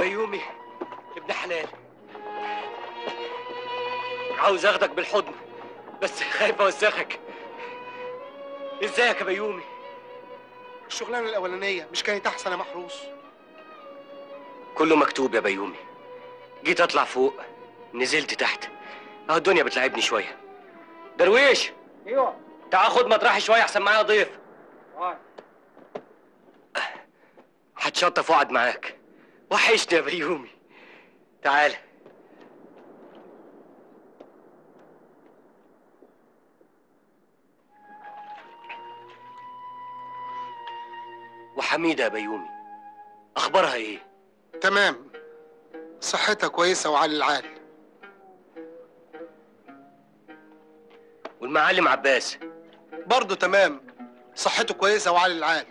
بيومي ابن حلال، عاوز اخدك بالحضن بس خايف اوسخك. ازيك يا بيومي؟ الشغلانه الاولانيه مش كانت احسن يا محروس؟ كله مكتوب يا بيومي. جيت اطلع فوق نزلت تحت، اهو الدنيا بتلعبني شويه. درويش، ايوه تعال خد مطرحي شويه احسن، معايا ضيف. اه هتشطف واقعد معاك، وحشني يا بيومي. تعال وحميدة يا بيومي، أخبارها إيه؟ تمام، صحتها كويسة وعلى العال. والمعلم عباس برضه تمام، صحته كويسة وعلى العال.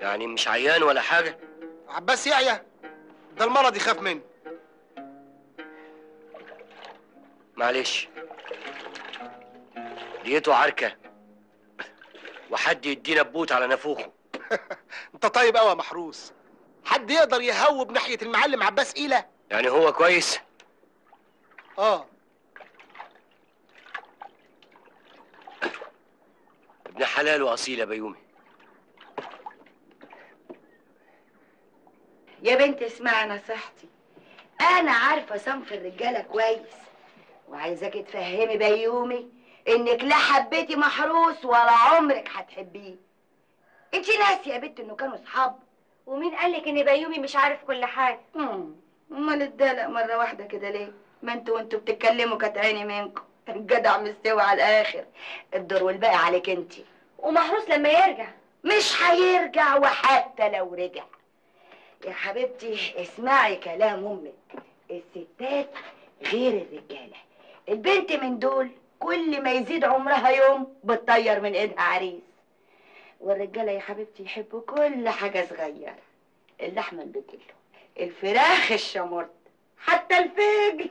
يعني مش عيان ولا حاجة؟ عباس يعيا، ده المرض يخاف منه. معلش، ديته عركة وحد يدينا ببوت على نافوخه. انت طيب قوي يا محروس، حد يقدر يهوب ناحية المعلم عباس إيلة؟ يعني هو كويس؟ اه. ابن حلال وأصيل يا بيومي. يا بنت اسمعي نصيحتي، انا عارفه صنف الرجاله كويس، وعايزاكي تفهمي بيومي انك لا حبيتي محروس ولا عمرك هتحبيه. انت ناسيه يا بنت انه كانوا اصحاب؟ ومين قالك ان بيومي مش عارف كل حاجه؟ امال اتدلق مره واحده كده ليه؟ ما انتوا بتتكلموا كانت عيني منكم، الجدع مستوي على الاخر، الدور والباقي عليك انت. ومحروس لما يرجع؟ مش هيرجع، وحتى لو رجع يا حبيبتي اسمعي كلام امك، الستات غير الرجاله، البنت من دول كل ما يزيد عمرها يوم بتطير من ايدها عريس، والرجاله يا حبيبتي يحبوا كل حاجه صغيره، اللحمه البتلو، الفراخ الشمرت، حتى الفجل.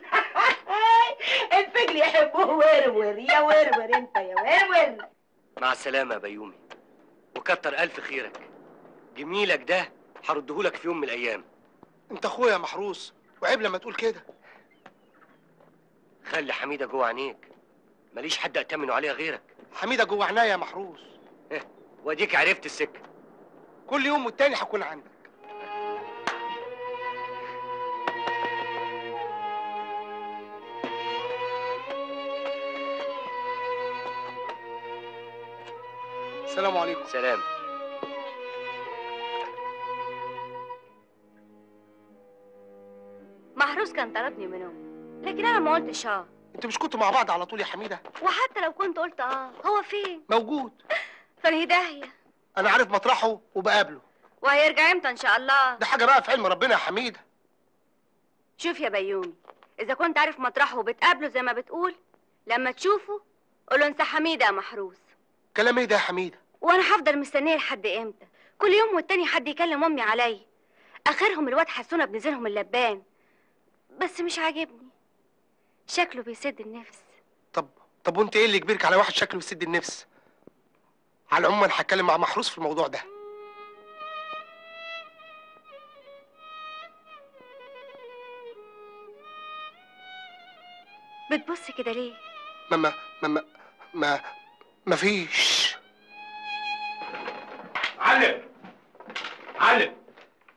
الفجل يحبوه ورور، يا ورور انت يا ورور. مع السلامه يا بيومي، وكتر الف خيرك، جميلك ده هردهولك في يوم من الايام. انت اخويا يا محروس، وعيب لما تقول كده. خلي حميده جوه عينيك، ماليش حد اتمنه عليها غيرك. حميده جوه عينيا يا محروس. واديك عرفت السكه. كل يوم والتاني هكون عندك. السلام عليكم. سلام. محروس كان طردني منهم، لكن انا ما قلتش اه. انتوا مش كنتوا مع بعض على طول يا حميده؟ وحتى لو كنت قلت اه، هو فين؟ موجود. فالهدايه انا عارف مطرحه وبقابله. وهيرجع امتى ان شاء الله؟ ده حاجه بقى في علم ربنا يا حميده. شوف يا بيومي، اذا كنت عارف مطرحه وبتقابله زي ما بتقول، لما تشوفه قول له انسى حميده يا محروس. كلام ايه ده يا حميده؟ وانا هفضل مستنيه لحد امتى؟ كل يوم والتاني حد يكلم امي عليا. اخرهم الواد حسونه ابن زينهم اللبان، بس مش عاجبني شكله بيسد النفس. طب وانت ايه اللي كبيرك على واحد شكله بيسد النفس؟ على العموم انا هتكلم مع محروس في الموضوع ده. بتبص كده ليه؟ ما فيش. علم علم.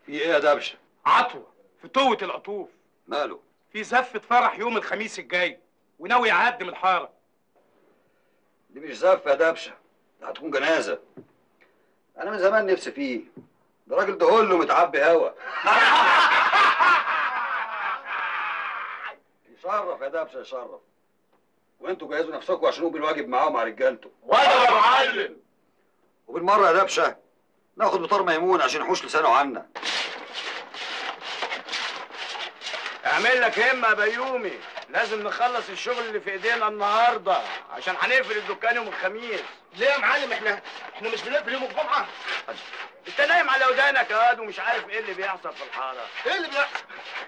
في ايه يا دبشه؟ عطوه في طوة القطوف. ماله؟ في زفة فرح يوم الخميس الجاي وناوي يعدم الحارة. دي مش زفة يا دبشه، ده هتكون جنازة. أنا من زمان نفسي فيه، ده راجل دهوله متعبي هوا. يشرف يا دبشه يشرف. وانتوا جهزوا نفسكم عشان يقوم بالواجب معاه ومع رجالته. ولا يا معلم. وبالمرة يا دبشه ناخد بطار ميمون عشان يحوش لسانه عنا. اعمل لك همة يا بيومي، لازم نخلص الشغل اللي في ايدينا النهارده عشان هنقفل الدكان يوم الخميس. ليه يا معلم؟ احنا مش بنقفل يوم الجمعه. انت نايم على ودانك يا واد ومش عارف ايه اللي بيحصل في الحاره. ايه اللي بيحصل؟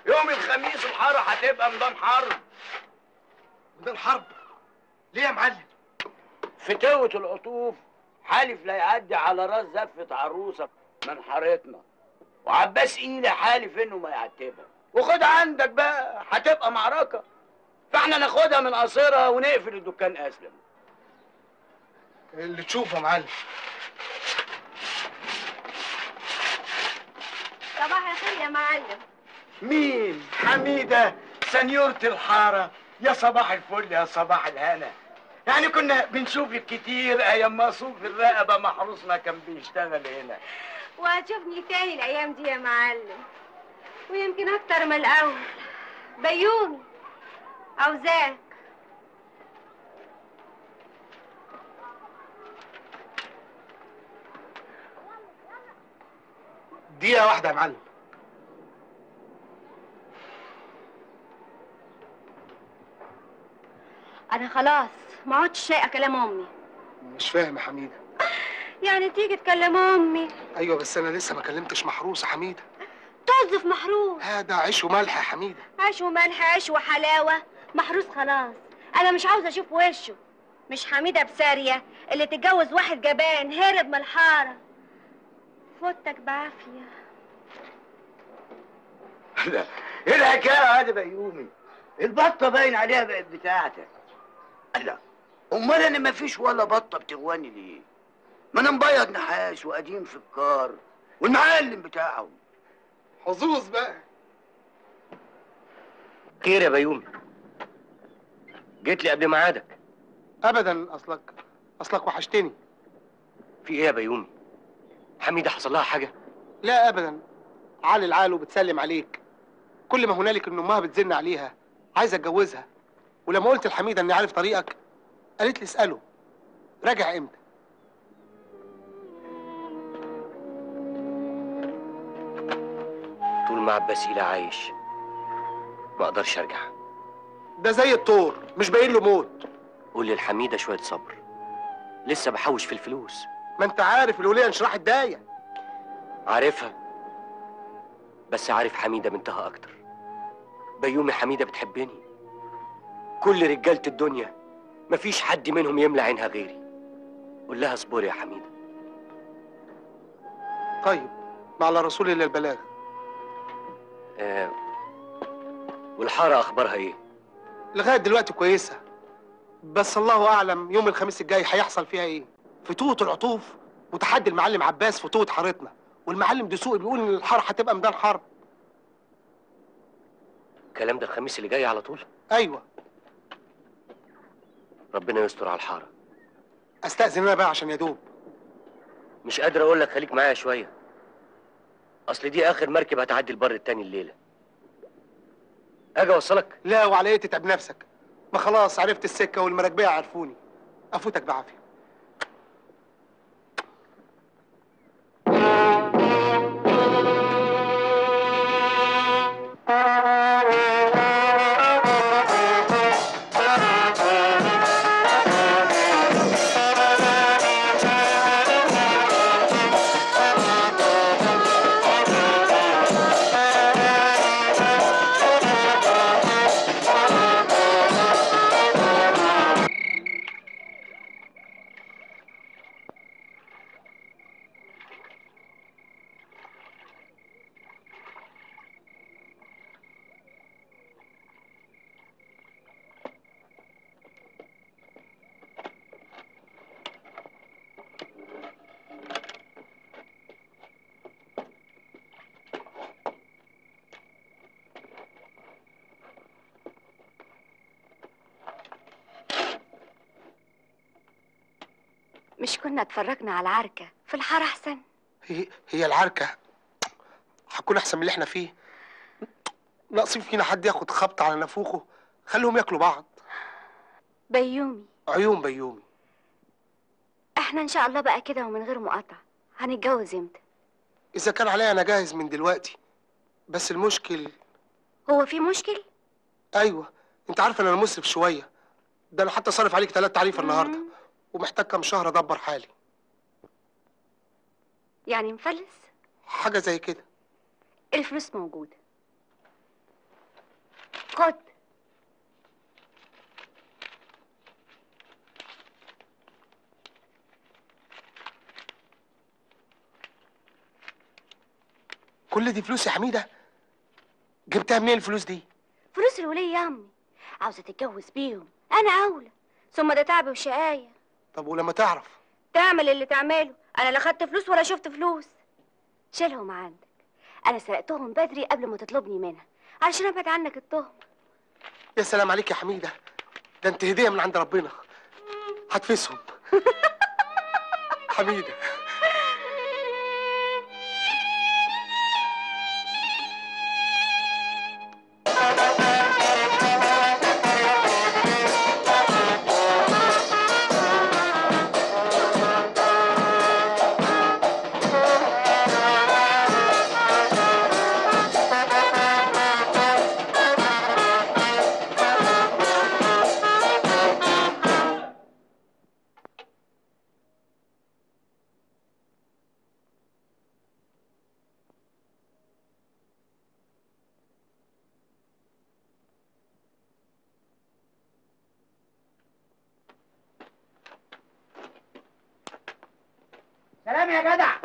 يوم الخميس الحاره هتبقى نظام حرب. نظام حرب؟ ليه يا معلم؟ فتوة القطوف حالف لا يعدي على راس زفه عروسه من حارتنا، وعباس ايلي حالف انه ما يعتبها. وخد عندك بقى هتبقى معركه، فاحنا ناخدها من قصيرها ونقفل الدكان. اسلم اللي تشوفه يا معلم. صباح الخير يا معلم. مين؟ حميده سنيوره الحاره. يا صباح الفل يا صباح الهنا. يعني كنا بنشوفك كتير ايام مقصوف الرقبه محروسنا كان بيشتغل هنا، وهتشوفني تاني الايام دي يا معلم، ويمكن اكتر من الاول. بيومي عاوزاك. دقيقة واحدة يا معلم. أنا خلاص ما عدتش شايقة كلام أمي. مش فاهم يا حميدة. يعني تيجي تكلم أمي؟ أيوه بس أنا لسه ما كلمتش محروسة حميدة. طز في محروس. هذا عيش وملح يا حميدة. عيش وملح، عيش وحلاوة. محروس خلاص، انا مش عاوزه اشوف وشه. مش حميده بساريه اللي تتجوز واحد جبان هرب من الحاره. فوتك بعافيه. لا ايه الحكايه دي بيومي؟ البطه باين عليها بقت بتاعتك. لا امال انا مفيش ولا بطه بتغواني ليه؟ ما انا مبيض نحاس وقديم في الكار والمعلم بتاعهم. حظوظ بقى. خير يا بيومي؟ جيت لي قبل ميعادك؟ ابدا، اصلك وحشتني. في ايه يا بيومي؟ حميده حصل لها حاجه؟ لا ابدا، عالي العالو بتسلم عليك. كل ما هنالك ان امها بتزن عليها عايزه اتجوزها، ولما قلت لحميده اني عارف طريقك قالت لي اساله راجع امتى. طول ما عباس إلى عايش ما اقدرش ارجع. ده زي الطور مش باين له موت. قول للحميده شويه صبر، لسه بحوش في الفلوس. ما انت عارف الوليه انشرحت دايه. عارفها، بس عارف حميده بنتها اكتر. بيومي حميده بتحبني. كل رجاله الدنيا مفيش حد منهم يملى عينها غيري. قول لها اصبري يا حميده. طيب، ما على الرسول الا البلاغ. والحاره اخبارها ايه؟ لغايه دلوقتي كويسه، بس الله اعلم يوم الخميس الجاي هيحصل فيها ايه. فتوه العطوف وتحدي المعلم عباس فتوه حارتنا، والمعلم دسوقي بيقول ان الحاره هتبقى ميدان حرب. الكلام ده الخميس اللي جاي على طول؟ ايوه. ربنا يستر على الحاره. استاذن انا بقى عشان يدوب. مش قادر اقول لك خليك معايا شويه، اصل دي اخر مركب هتعدي البر التاني الليله. اجي اوصلك؟ لا وعلى ايه تتعب نفسك؟ ما خلاص عرفت السكه والمراكبيه عرفوني. افوتك بعافيه. مش كنا اتفرجنا على العركة في الحارة أحسن؟ هي العركة هتكون أحسن من اللي احنا فيه؟ ناقصين فينا حد ياخد خبط على نافوخه، خليهم ياكلوا بعض. بيومي، عيون بيومي. احنا إن شاء الله بقى كده ومن غير مقاطعة هنتجوز امتى؟ إذا كان عليا أنا جاهز من دلوقتي، بس المشكل. هو في مشكل؟ أيوه، أنت عارفة إن أنا مسرف شوية، ده أنا حتى صارف عليك 3 تعريفة النهاردة، ومحتاج كام شهر أدبر حالي. يعني مفلس؟ حاجة زي كده. الفلوس موجودة. خد. كل دي فلوس يا حميدة؟ جبتها منين الفلوس دي؟ فلوس الولية يا أمي، عاوزة تتجوز بيهم، أنا أولى، ثم ده تعب وشقاية. طب ولما تعرف؟ تعمل اللي تعمله، أنا لا خدت فلوس ولا شفت فلوس. شيلهم عندك، أنا سرقتهم بدري قبل ما تطلبني منها، علشان أبعد عنك التهم. يا سلام عليك يا حميدة، ده أنت هدية من عند ربنا، هتفسهم. حميدة سلام يا جدع.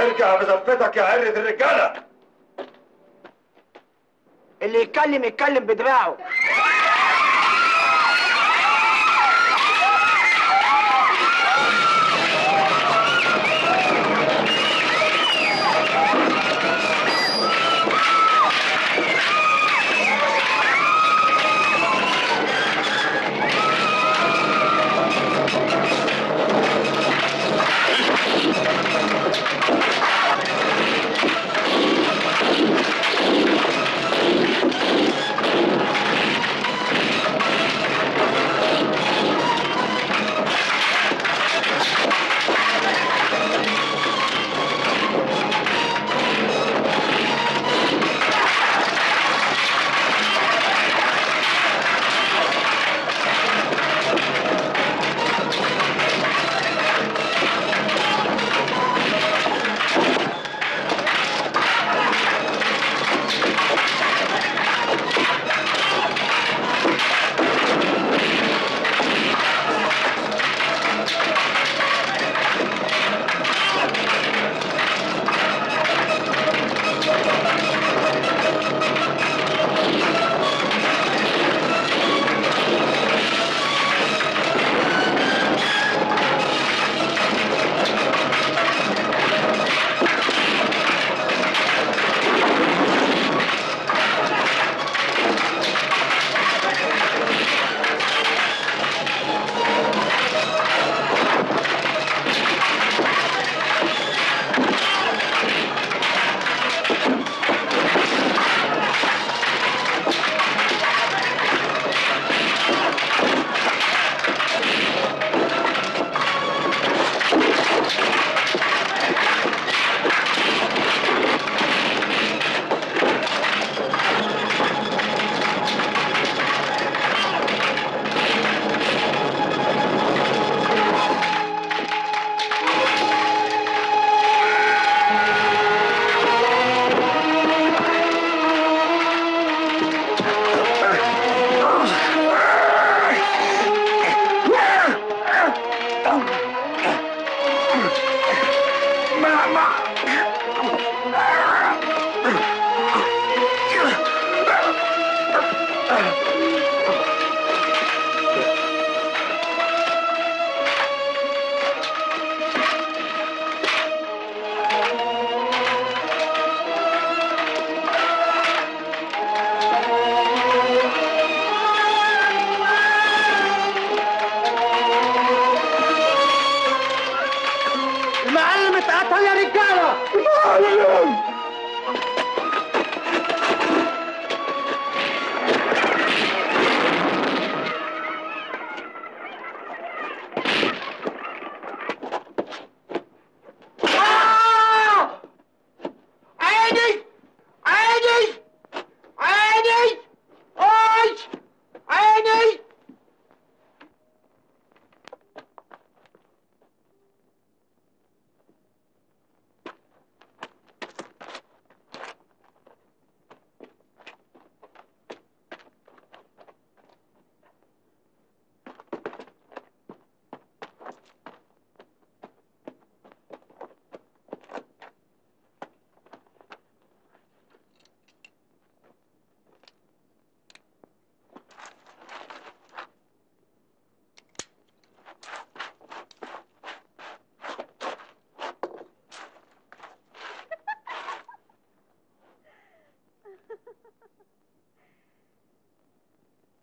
ارجع بزفتك يا عرة الرجالة. اللي يتكلم يتكلم بدراعه.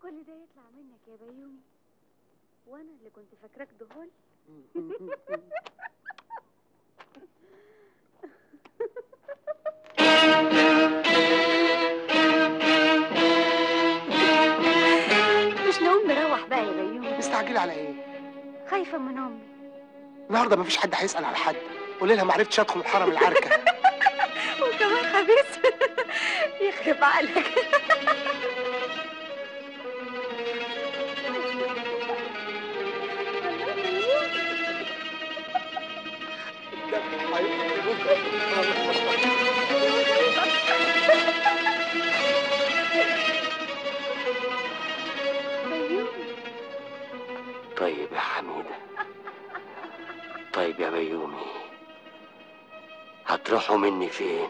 كل ده يطلع منك يا بيومي وانا اللي كنت فاكراك دهول. مش نقوم نروح بقى يا بيومي؟ مستعجله على ايه؟ خايفه من امي. النهارده مفيش حد هيسال على حد، قولي لها معرفتش ادخل الحرم العركه. وكمان خبيث. يخرب عقلك. طيب يا حميدة، طيب يا بيومي، هتروحوا مني فين؟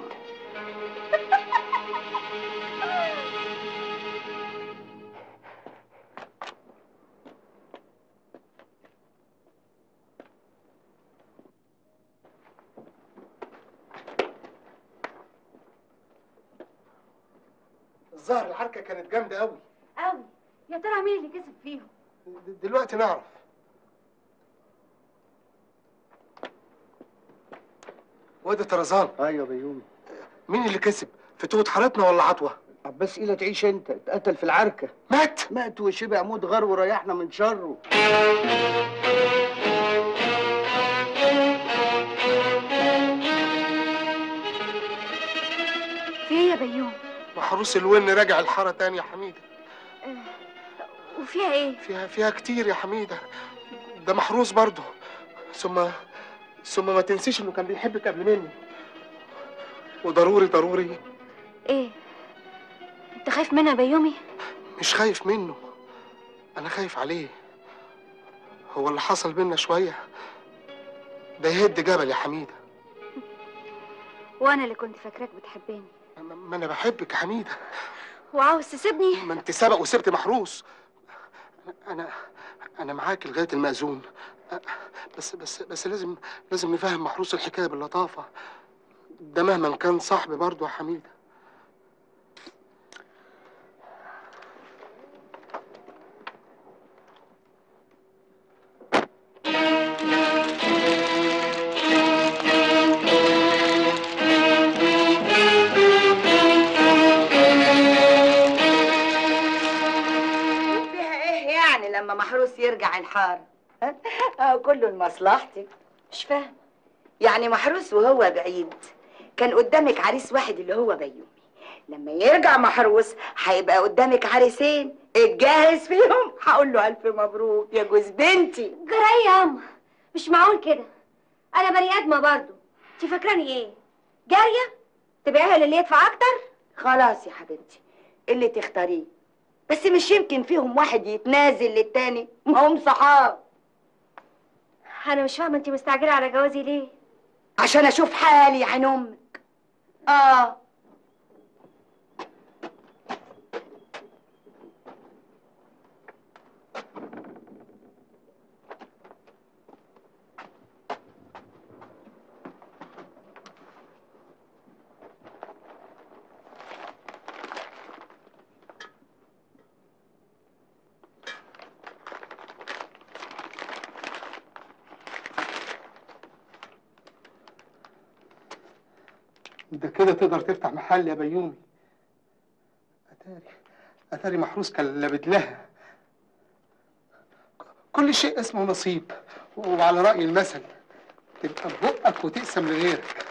الظاهر العركة كانت جامدة أوي أوي. يا ترى مين اللي كسب فيهم؟ دلوقتي نعرف. واد طرزان. ايوه بيومي. مين اللي كسب؟ فتوت حارتنا ولا عطوه؟ عباس إيلا تعيش انت اتقتل في العركه. مات؟ مات وشبع موت غار وريحنا من شره. في ايه يا بيومي؟ محروس الون راجع الحاره تاني يا حميده. وفيها ايه؟ فيها كتير يا حميده. ده محروس برضه. ثم ما تنسيش انه كان بيحبك قبل مني. وضروري ضروري. ايه؟ انت خايف منها بيومي؟ مش خايف منه، انا خايف عليه. هو اللي حصل بينا شويه ده يهد جبل يا حميده. وانا اللي كنت فاكراك بتحبني. ما انا بحبك يا حميده. وعاوز تسيبني؟ ما انت سبق وسبت محروس. أنا معاك لغاية المأذون، بس لازم نفهم محروس الحكاية باللطافة. ده مهما كان صاحبي برضه يا حميدة. محروس يرجع الحارة. كله لمصلحتك. مش فاهم يعني محروس وهو بعيد. كان قدامك عريس واحد اللي هو بيومي، لما يرجع محروس هيبقى قدامك عريسين، اتجهز فيهم. هقول له الف مبروك يا جوز بنتي. جرايه يا اما، مش معقول كده، انا بني ادمه برضه. انت فاكراني ايه؟ جاريه تبيعها للي يدفع اكتر. خلاص يا حبيبتي اللي تختاريه، بس مش يمكن فيهم واحد يتنازل للتاني، ما هم صحاب. انا مش فاهمه انت مستعجله على جوازي ليه؟ عشان اشوف حالي عن امك. ده كده تقدر تفتح محل يا بيومي. أتاري محروس كاللبدلها. كل شيء اسمه نصيب، وعلى رأي المثل تبقى ببقك وتقسم لغيرك.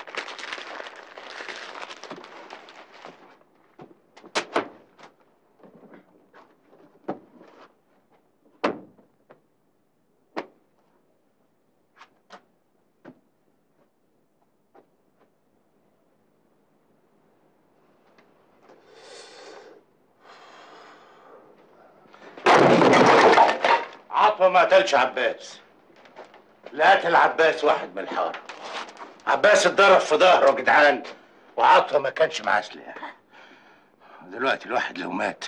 ما قتلش عباس، لا قتل عباس واحد من الحاره. عباس اتضرب في ظهره يا جدعان، وعطوه ما كانش معاه سلاح. دلوقتي الواحد لو مات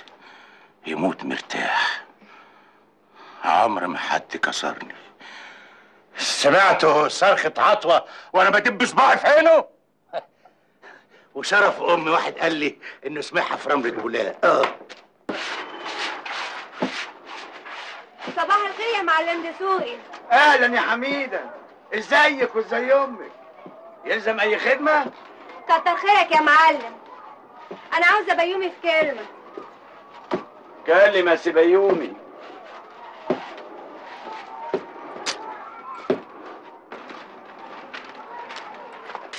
يموت مرتاح. عمر ما حد كسرني. سمعتوا صرخه عطوه وانا بدب صباعي في عينه؟ وشرف امي واحد قال لي انه سمعها في رمل الولاد. صباح الخير يا معلم دسوقي. اهلا يا حميده، ازيك وازي امك؟ يلزم اي خدمه؟ كتر خيرك يا معلم. انا عاوزه بيومي في كلمه. كلمه سي بيومي.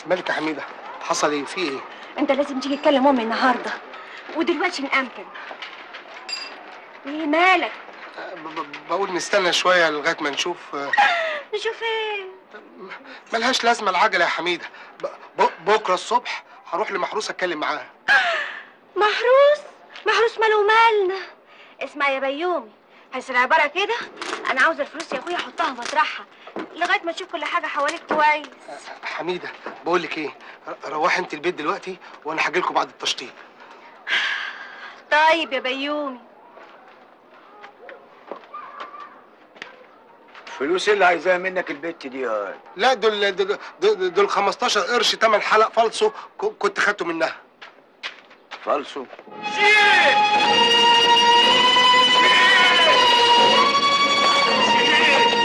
مالك يا حميده؟ حصل ايه؟ في ايه؟ انت لازم تيجي تكلم امي النهارده ودلوقتي ان امكن. ايه مالك؟ بقول نستنى شويه لغايه ما نشوف. نشوف ايه؟ ملهاش لازمه العجله يا حميده. بكره الصبح هروح لمحروس اتكلم معاه. محروس؟ محروس ماله مالنا؟ اسمع يا بيومي، هيصير عباره كده: انا عاوز الفلوس يا اخويا احطها مطرحها لغايه ما تشوف كل حاجه حواليك كويس. حميده بقول لك ايه، روحي انت البيت دلوقتي وانا هاجي لكم بعد التشطيب. طيب يا بيومي. فلوس اللي عايزاها منك البت دي؟ لا، دول 15 قرش تمن حلق فالصو كنت خدته منها. فالصو؟ شيل شيل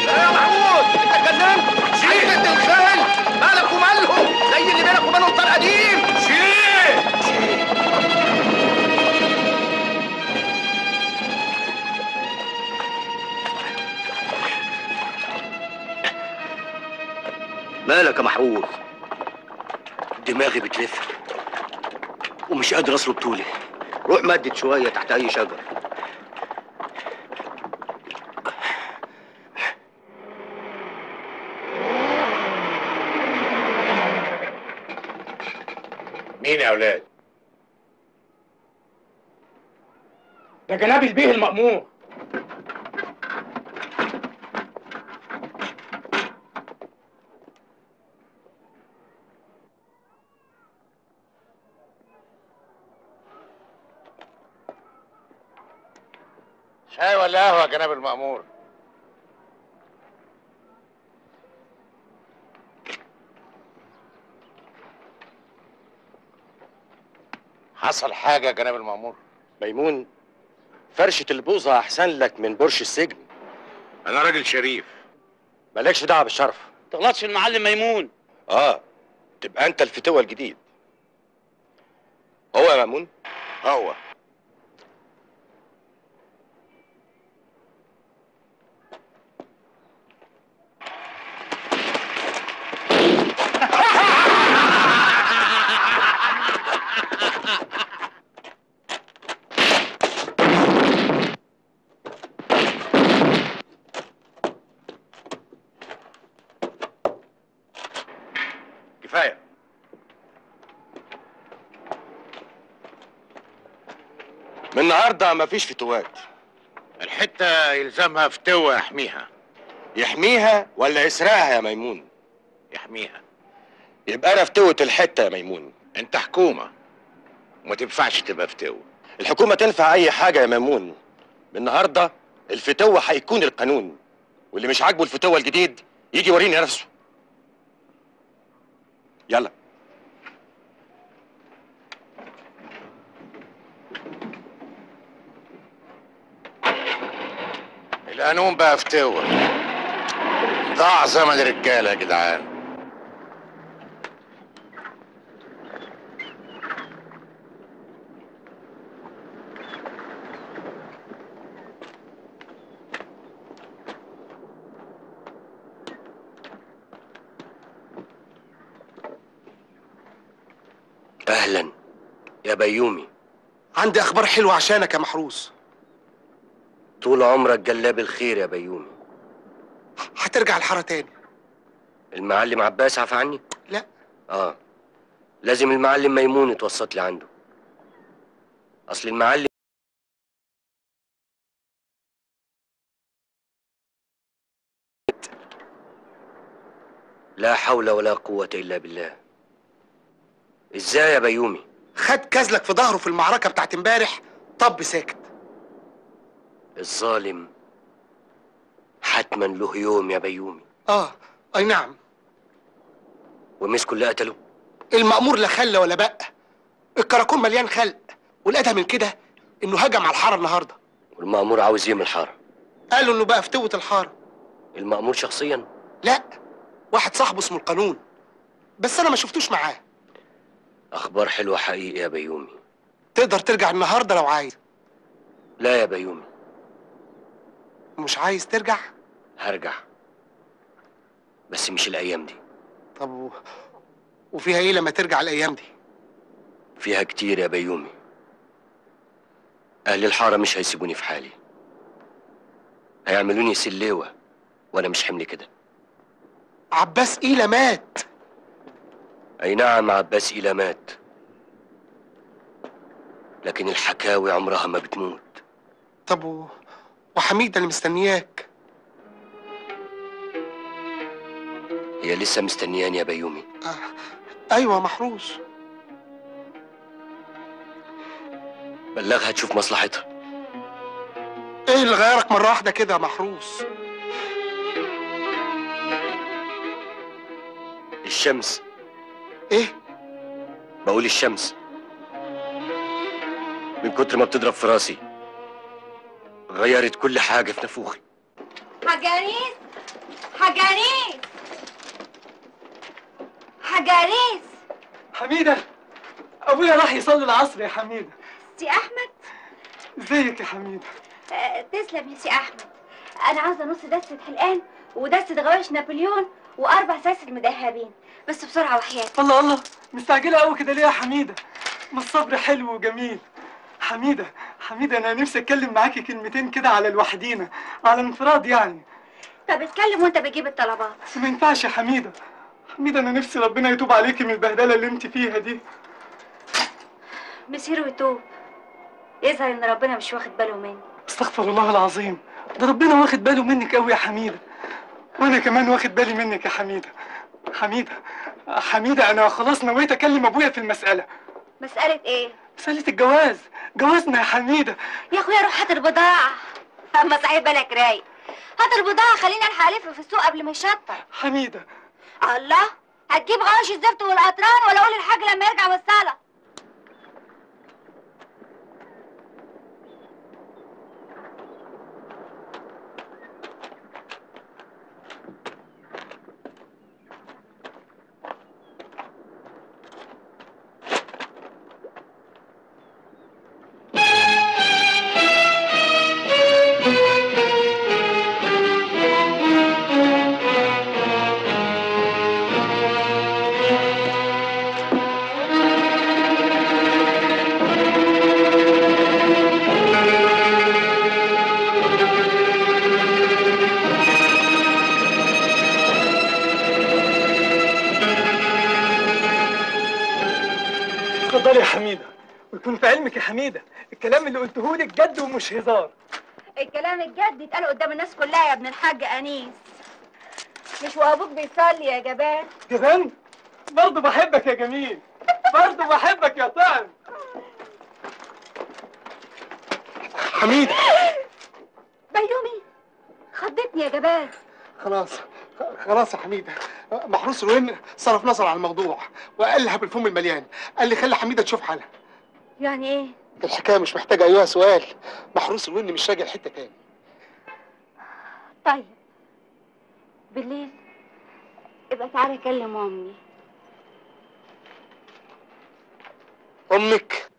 يا محمود، انت اتجننت؟ شيل انت الخال، مالك ومالهم؟ زي اللي بينك وبينهم طار قديم. شيل شيل. مالك يا محروس؟ دماغي بتلف ومش قادر اصلب طولي. روح مدد شويه تحت اي شجر. مين يا اولاد؟ ده جناب البيه المأمور. شاي ولا قهوة يا جناب المأمور؟ حصل حاجة يا جناب المأمور؟ ميمون فرشة البوظة أحسن لك من برش السجن. أنا راجل شريف، مالكش دعوة بالشرف. تغلطش المعلم ميمون. تبقى أنت الفتوة الجديد. هو يا ميمون؟ هو. من النهارده مفيش فتوات. الحته يلزمها فتوه يحميها. يحميها ولا يسرقها يا ميمون؟ يحميها. يبقى انا فتوت الحته يا ميمون. انت حكومه وما تنفعش تبقى فتوه. الحكومه تنفع اي حاجه يا ميمون. من النهارده الفتوه هيكون القانون، واللي مش عاجبه الفتوه الجديد يجي وريني نفسه. يلا القانون بقى فتوه. ضاع زمن الرجاله يا جدعان. اهلا يا بيومي. عندي اخبار حلوه عشانك يا محروس. طول عمرك جلاب الخير يا بيومي. هترجع الحاره تاني؟ المعلم عباس عفى عني؟ لا. اه لازم المعلم ميمون يتوسط لي عنده. اصل المعلم لا حول ولا قوه الا بالله. ازاي يا بيومي؟ خد كازلك في ظهره في المعركه بتاعت امبارح. طب ساكت. الظالم حتما له يوم يا بيومي. اي نعم. ومسكوا اللي قتله؟ المأمور لا خلى ولا بقى. الكراكون مليان خلق، والادهى من كده انه هجم على الحاره النهارده. والمأمور عاوز ايه من الحاره؟ قالوا انه بقى فتوه الحاره. المأمور شخصيا؟ لا، واحد صاحبه اسمه القانون، بس انا ما شفتوش معاه. اخبار حلوه حقيقي يا بيومي. تقدر ترجع النهارده لو عايز. لا يا بيومي. مش عايز ترجع؟ هرجع، بس مش الايام دي. طب وفيها ايه لما ترجع الايام دي؟ فيها كتير يا بيومي. اهل الحاره مش هيسيبوني في حالي، هيعملوني سليوه وانا مش حمل كده. عباس ايلا مات. اي نعم، عباس إيلا مات، لكن الحكاوي عمرها ما بتموت. طب وحميدة اللي مستنياك؟ هي لسه مستنياني يا بيومي؟ ايوه محروس. بلغها تشوف مصلحتها. ايه اللي غيرك مرة واحدة كده يا محروس؟ الشمس. ايه؟ بقول الشمس من كتر ما بتضرب في راسي غيرت كل حاجه في نفوخي. حجاريس حجاريس حجاريس. حميده، ابويا راح يصلي العصر يا حميده. سي احمد، ازيك يا حميده؟ تسلم يا سي احمد. انا عاوزه نص دسه حلقان ودسه غوايش نابليون واربع سلاسل مدهبين، بس بسرعه وحياتي. الله الله، مستعجله قوي كده ليه يا حميده؟ ما الصبر حلو وجميل. حميده حميده، انا نفسي اتكلم معاكي كلمتين كده على لوحدينا، على انفراد يعني. طب اتكلم وانت بتجيب الطلبات. بس ما ينفعش يا حميده. حميده انا نفسي ربنا يتوب عليكي من البهدله اللي انت فيها دي. مسيره يتوب، يظهر ان ربنا مش واخد باله مني. استغفر الله العظيم، ده ربنا واخد باله منك قوي يا حميده. وانا كمان واخد بالي منك يا حميده. حميده حميده، انا خلاص نويت اكلم ابويا في المساله. مساله ايه؟ مساله الجواز، جوازنا يا حميده. يا اخويا روح هات البضاعه. اما صحيح بالك رايق، هات البضاعه. خلينا الحق الف في السوق قبل ما يشطر. حميده الله، هتجيب غواش الزفت والقطران ولا اقول الحاج لما يرجع من الصلاه؟ حميده الكلام اللي قلتهولك جد ومش هزار. الكلام الجد يتقال قدام الناس كلها يا ابن الحاج انيس. مش وابوك بيصلي يا جبان؟ جبان؟ برضه بحبك يا جميل، برضه بحبك يا طعم. حميد بيومي خضتني يا جبال. خلاص يا حميده، محروس روين صرف نظر على الموضوع وقالها بالفم المليان، قال لي خلي حميده تشوف حالها. يعني ايه؟ الحكايه مش محتاجه ايوها سؤال، محروس روين مش راجع حته تاني. طيب بالليل ابقى تعالى كلم امي. امك؟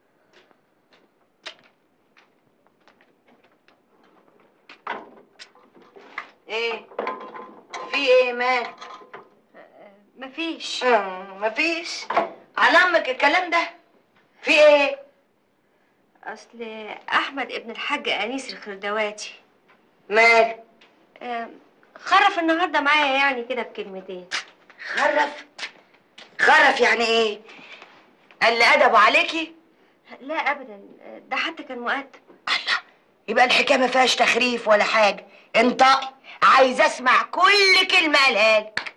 ايه؟ في ايه مال؟ مفيش. مفيش؟ على امك الكلام ده؟ في ايه؟ اصل احمد ابن الحاج انيس الخردواتي. مال؟ خرف النهارده معايا يعني كده بكلمتين. خرف؟ خرف يعني ايه؟ قال لي ادبه عليكي؟ لا ابدا، ده حتى كان مؤدب. الله، يبقى الحكايه ما فيهاش تخريف ولا حاجه، انطقي، عايز اسمع كل كلمه قالها لك.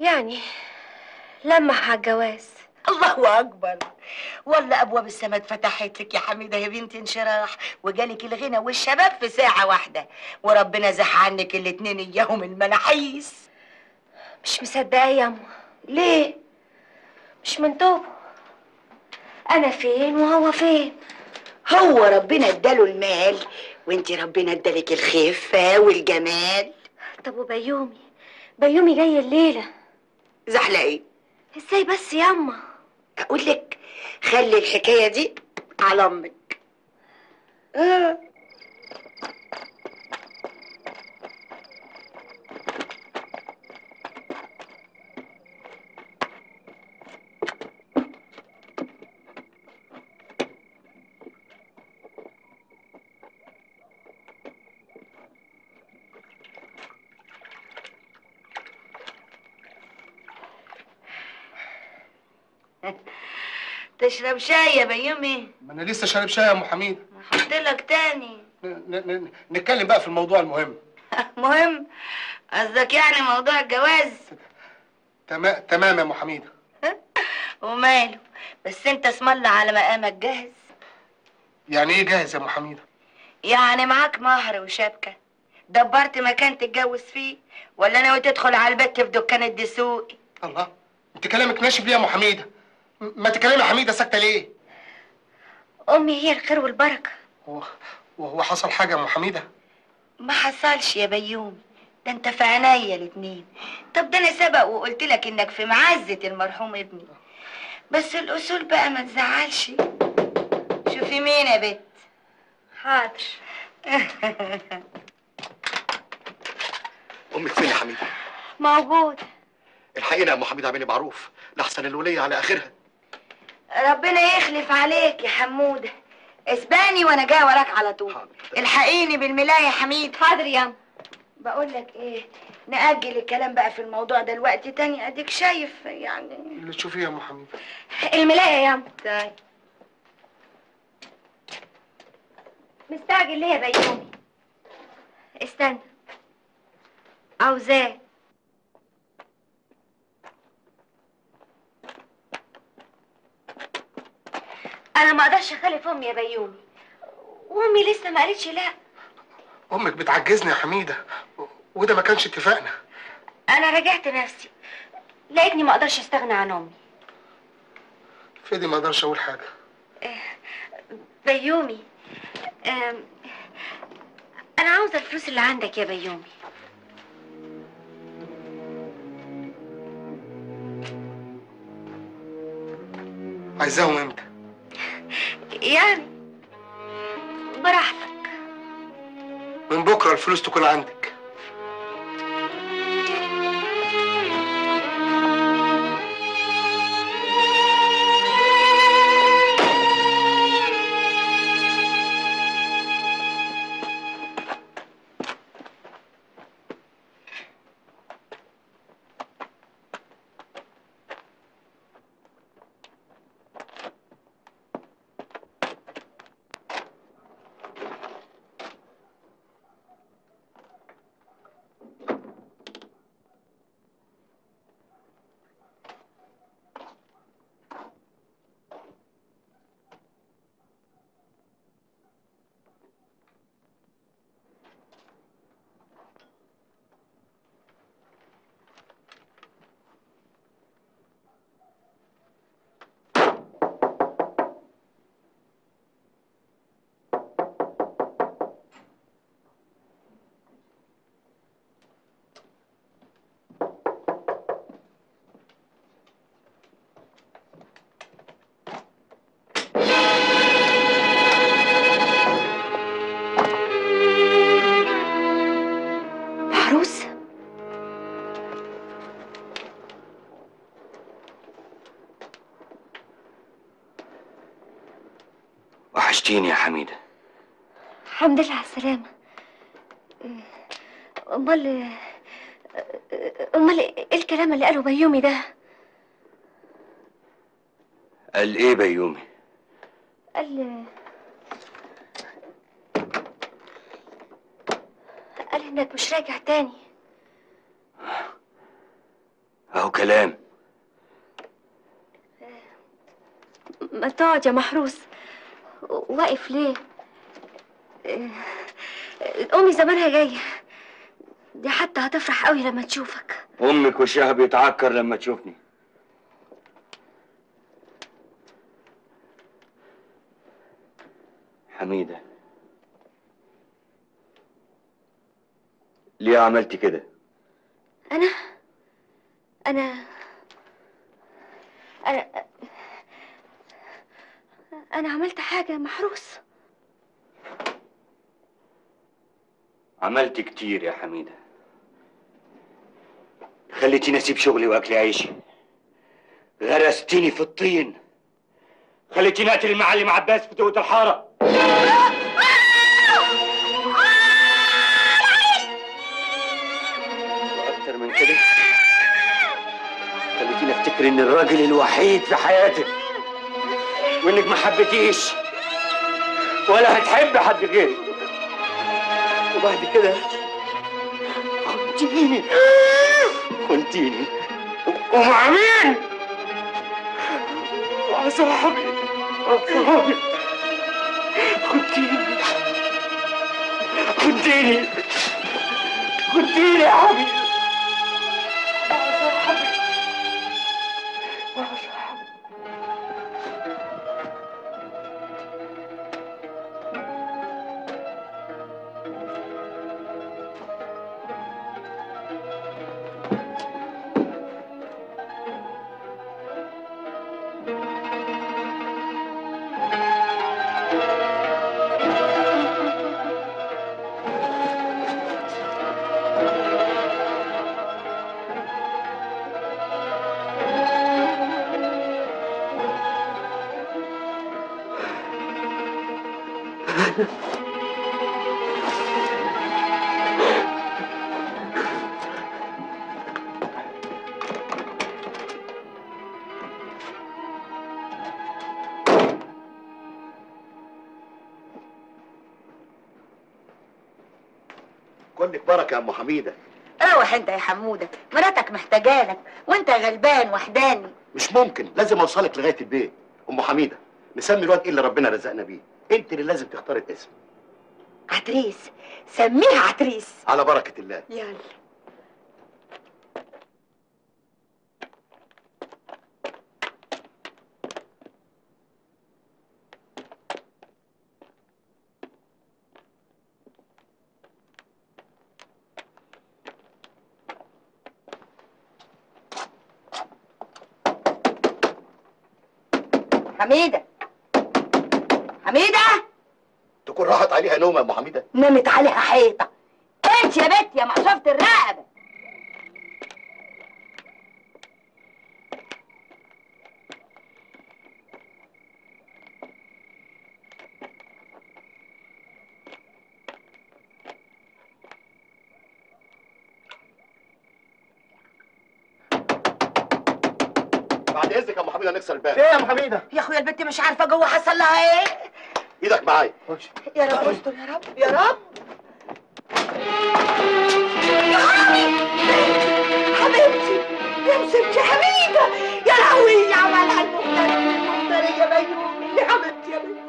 يعني لمح على الجواز. الله اكبر، والله ابواب السماء اتفتحت لك يا حميده يا بنت انشراح، وجالك الغنى والشباب في ساعه واحده، وربنا زح عنك الاتنين اياهم الملاحيس. مش مصدقه يا امه. ليه؟ مش من توبه. انا فين وهو فين؟ هو ربنا اداله المال وانتي ربنا ادالك الخفه والجمال. طب وبيومي؟ بيومي جاي الليله. زحله ايه؟ ازاي بس يا اما؟ اقول لك خلي الحكايه دي على امك. تشرب شاي يا بيومي؟ ما انا لسه شارب شاي يا ام حميد. هحطلك تاني. نتكلم بقى في الموضوع المهم. مهم؟ قصدك يعني موضوع الجواز؟ تمام يا ام حميد. وماله؟ بس انت اسم الله على مقامك جاهز. يعني ايه جاهز يا ام حميد؟ يعني معاك مهر وشبكه، دبرت مكان تتجوز فيه، ولا ناوي تدخل على البت في دكان الدسوقي؟ الله، انت كلامك ناشف ليه يا ام حميده؟ ما تكلمي يا حميده ساكته ليه؟ امي هي الخير والبركه. وهو حصل حاجه يا ام حميده؟ ما حصلش يا بيومي، ده انت في عينيا الاتنين. طب ده انا سبق وقلت لك انك في معزه المرحوم ابني، بس الاصول بقى ما تزعلش. شوفي مين يا بت. حاضر. امك فين يا حميده؟ موجوده. الحقيقه يا ام حميده عاملي معروف لاحسن الوليه على اخرها. ربنا يخلف عليك يا حموده، اسباني وانا جايه وراك على طول. حاضر. الحقيني بالملايه يا حميد. حاضر يا ام. بقول لك ايه، ناجل الكلام بقى في الموضوع ده لوقت تاني. اديك شايف يعني اللي تشوفيه يا ام حميده. الملايه يا ام. طيب مستعجل ليه يا بيومي؟ استنى، عاوزاك. أنا ما أقدرش أخالف أمي يا بيومي، وأمي لسه ما قالتش لأ. أمك بتعجزني يا حميدة، وده ما كانش اتفاقنا. أنا راجعت نفسي، لقيتني ما أقدرش أستغنى عن أمي. في دي ما أقدرش أقول حاجة. بيومي، أنا عاوزة الفلوس اللي عندك يا بيومي. عايزاهم إمتى؟ يعني براحتك. من بكره الفلوس تكون عندك. وحشتيني يا حميدة. الحمد لله على السلامة. أمال إيه الكلام اللي قاله بيومي ده؟ قال إيه بيومي؟ قال إنك مش راجع تاني. أهو كلام. ما تقعد يا محروس، واقف ليه؟ أمي زمانها جاية، دي حتى هتفرح قوي لما تشوفك. أمك وشها بيتعكر لما تشوفني. حميدة، ليه عملتي كده؟ أنا عملت حاجة يا محروس؟ عملت كتير يا حميدة، خليتيني أسيب شغلي وأكل عيشي، غرستيني في الطين، خليتيني أقتل المعلم عباس في توت الحارة. وأكتر من كده خليتيني أفتكر إن الراجل الوحيد في حياتك، وإنك ما حبيتيش ولا هتحب حد غيري. وبعد كده خنتيني ومع مين؟ مع صاحبي. خنتيني يا حبيبي مع صاحبي. كنك بركة يا أم حميدة. روح أنت يا حمودة، مراتك محتاجانك وأنت غلبان وحداني. مش ممكن، لازم أوصلك لغاية البيت. أم حميدة، نسمي الواد إيه اللي ربنا رزقنا بيه؟ أنت اللي لازم تختار الاسم. عتريس، سميها عتريس. على بركة الله. يلا. حميدة تكون راحت عليها نومة يا أم حميدة. نامت عليها حيطة. امشي يا بنت يا مقشفة الرقبة. بعد اذنك يا ام حميده نكسر الباب. ايه يا ام حميده؟ يا اخويا البنت مش عارفه جوه حصل لها ايه. ايدك معايا. يا رب استر. يا رب يا رب. يا حبيبتي يا حميده، يا لهوي عملها المفتري يا بيومي. يا حبيبتي يا بيومي،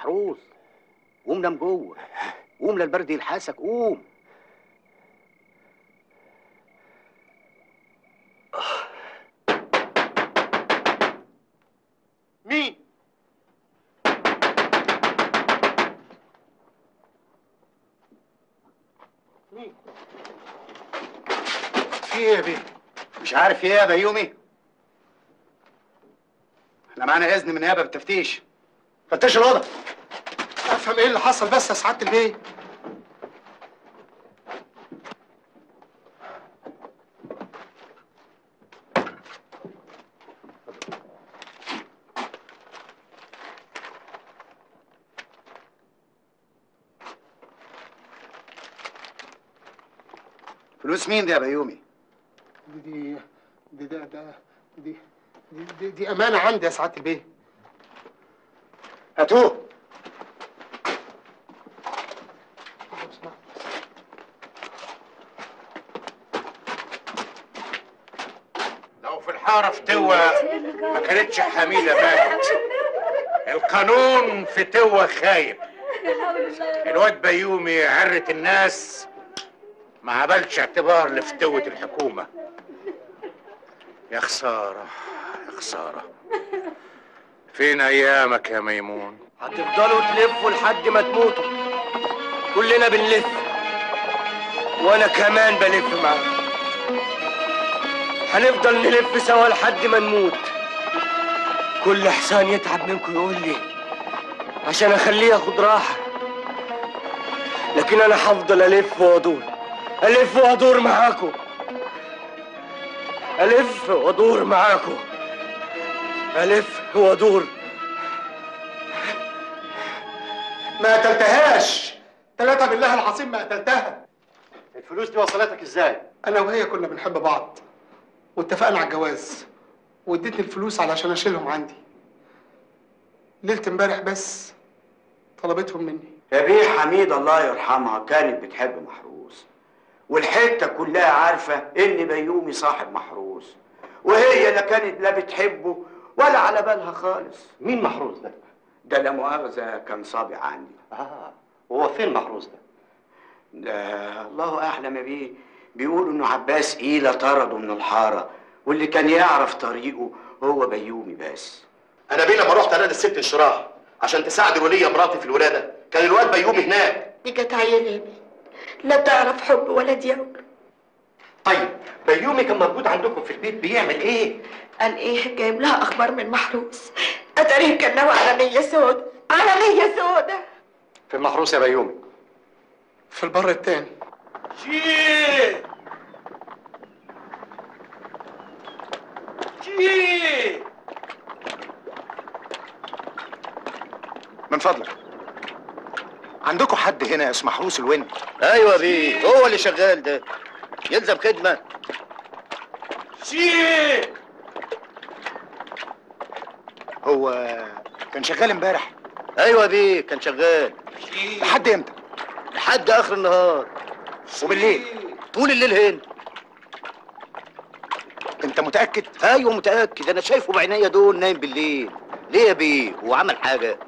محروس قوم نام جوه، قوم للبرد يلحسك، قوم. في ايه يا بيه؟ مش عارف ايه يا بيومي؟ احنا معانا اذن من النيابه بالتفتيش. فتش الاوضه. افهم ايه اللي حصل بس يا سعاده البيه. فلوس مين دي يا بيومي؟ دي امانه عندي يا سعاده البيه. هاتوه. لو في الحاره فتوه ما كانتش حميده ماتت. القانون فتوه خايب. الواد بيومي عرت الناس، ما عملش اعتبار لفتوه الحكومه. يا خساره يا خساره. فين ايامك يا ميمون؟ هتفضلوا تلفوا لحد ما تموتوا. كلنا بنلف، وانا كمان بلف معاكم. هنفضل نلف سوا لحد ما نموت. كل حصان يتعب منكم يقول لي عشان اخليه ياخد راحه، لكن انا هفضل الف وادور، الف وادور معاكم، الف وادور معاكم، الف وادور. ما قتلتهاش، ثلاثة بالله العظيم ما قتلتها. الفلوس دي وصلتك ازاي؟ انا وهي كنا بنحب بعض واتفقنا على الجواز، واديتني الفلوس علشان اشيلهم عندي. ليله امبارح بس طلبتهم مني. يا بيه حميد الله يرحمها كانت بتحب محروس، والحته كلها عارفه ان بيومي صاحب محروس، وهي لا كانت لا بتحبه ولا على بالها خالص. مين محروس ده؟ ده لا مؤاخذه كان صابع عندي. هو فين محروس ده؟ ده الله اعلم بيه. بيقولوا انه عباس قيله طرده من الحاره، واللي كان يعرف طريقه هو بيومي بس. انا بيه لما رحت انادي الست انشراح عشان تساعد الوليه مراتي في الولاده، كان الواد بيومي هناك. دي كانت عيانه يا بيه، لا تعرف حب ولا ديوك. طيب بيومي كان موجود عندكم في البيت بيعمل ايه؟ قال ايه؟ جايب لها اخبار من محروس. اتاريه كان ناوي على نيه سودا، على نيه سودا. في المحروس يا بيومي؟ في البر التاني. جيه جيه من فضلك، عندكم حد هنا اسمه محروس الويند؟ ايوه بيه، هو اللي شغال ده، يلزم خدمه. شيخ هو كان شغال امبارح؟ ايوه بيه كان شغال. شيخ لحد امتى؟ لحد اخر النهار. وبالليل؟ طول الليل هنا. انت متاكد؟ ايوه متاكد، انا شايفه بعينيا دول نايم بالليل. ليه يا بيه؟ هو عمل حاجه؟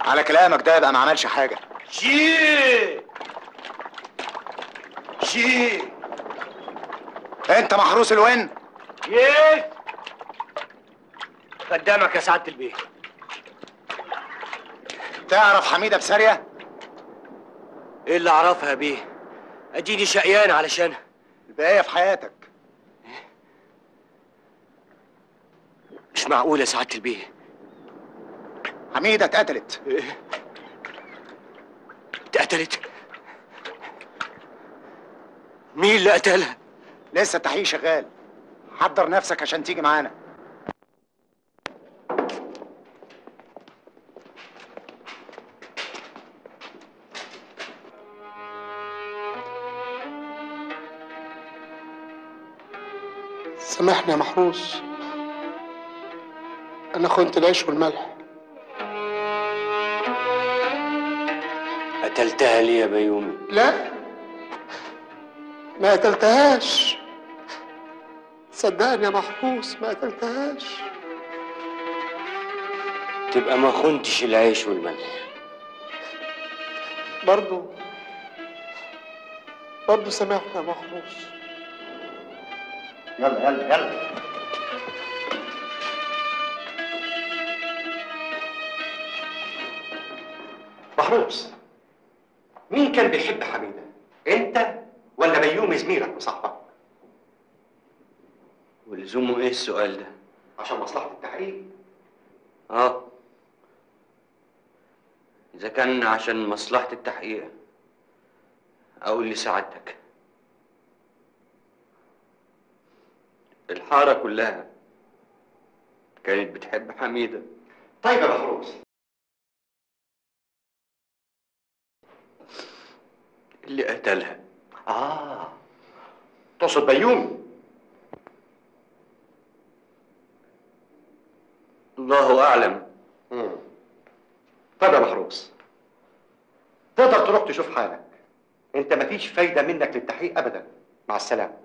على كلامك ده يبقى ما عملش حاجه. شيخ شيخ انت محروس الوين؟ يس. قدامك يا سعاده البيه. تعرف حميده بساريه؟ ايه اللي اعرفها بيه؟ اديني شقيان علشانها. البقايه في حياتك. مش معقول يا سعاده البيه، حميده اتقتلت. ايه؟ اتقتلت؟ مين اللي قتلها؟ لسه التحقيق شغال، حضر نفسك عشان تيجي معانا. سامحني يا محروس، انا خنت العيش والملح. قتلتها ليه يا بيومي؟ لا ما قتلتهاش، صدقني يا محروس ما قتلتهاش. تبقى ما خنتش العيش والملح. برضه سامحني يا محروس. يلا يلا يلا. محروس مين كان بيحب حميده؟ انت ولا بيومي زميلك وصاحبك؟ ولزومه ايه السؤال ده؟ عشان مصلحة التحقيق. اه، اذا كان عشان مصلحة التحقيق اقول لسعادتك الحارة كلها كانت بتحب حميدة. طيب يا بحروس، اللي قتلها. اه، تقصد بيومي؟ الله اعلم. طيب يا محروس، تقدر تروح تشوف حالك، انت مفيش فايده منك للتحقيق ابدا. مع السلامه.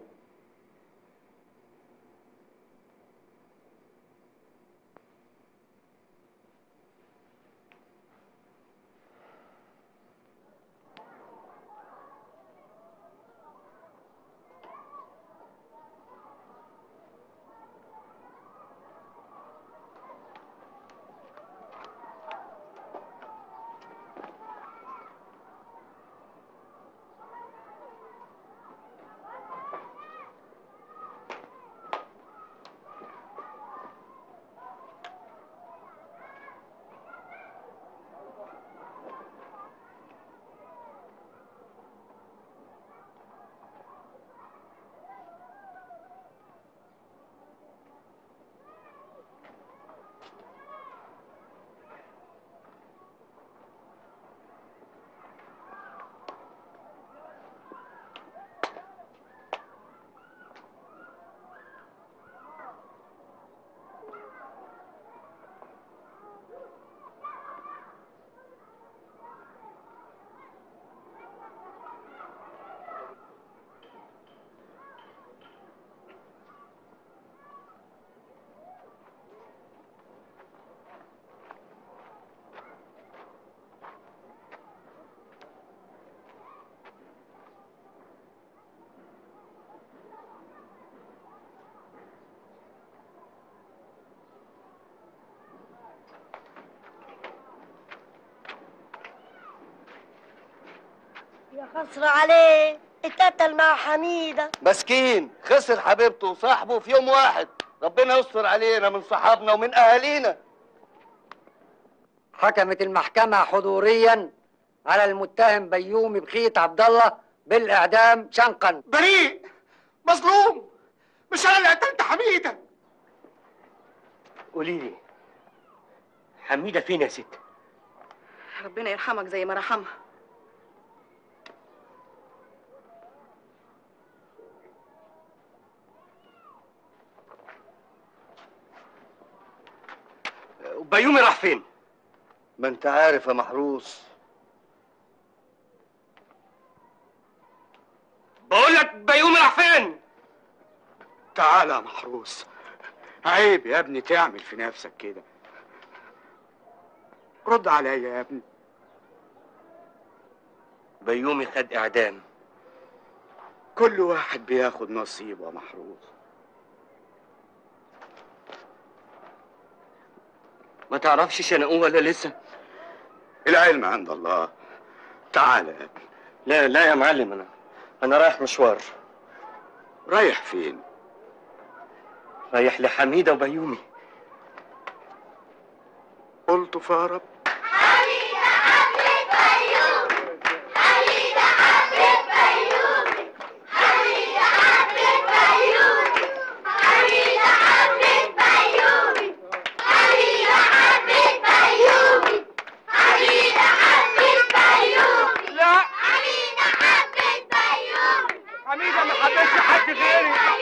يا خسر عليه، اتقتل مع حميدة. مسكين، خسر حبيبته وصاحبه في يوم واحد. ربنا يستر علينا من صحابنا ومن اهالينا. حكمت المحكمة حضوريا على المتهم بيومي بخية عبد الله بالاعدام شنقا. بريء، مظلوم، مش انا اللي قتلت حميدة. قولي لي، حميدة فين يا ست؟ ربنا يرحمك زي ما رحمها. بيومي راح فين؟ ما انت عارف يا محروس. بقول لك بيومي راح فين؟ تعال يا محروس، عيب يا ابني تعمل في نفسك كده. رد عليا يا ابني. بيومي خد اعدام. كل واحد بياخد نصيبه يا محروس. ما تعرفش شنقوه ولا لسه؟ العلم عند الله. تعال يا ابني. لا لا يا معلم، انا رايح مشوار. رايح فين؟ رايح لحميده وبيومي. قلت فارب حميده قتلت بيومي، حميده قتلت بيومي، حميده قتلت بيومي، حميده قتلت بيومي، حميدة حبت بيومي، حميدة حبت بيومي. لا، حميدة حبت بيومي. حميدة ما حبتش حد غيري.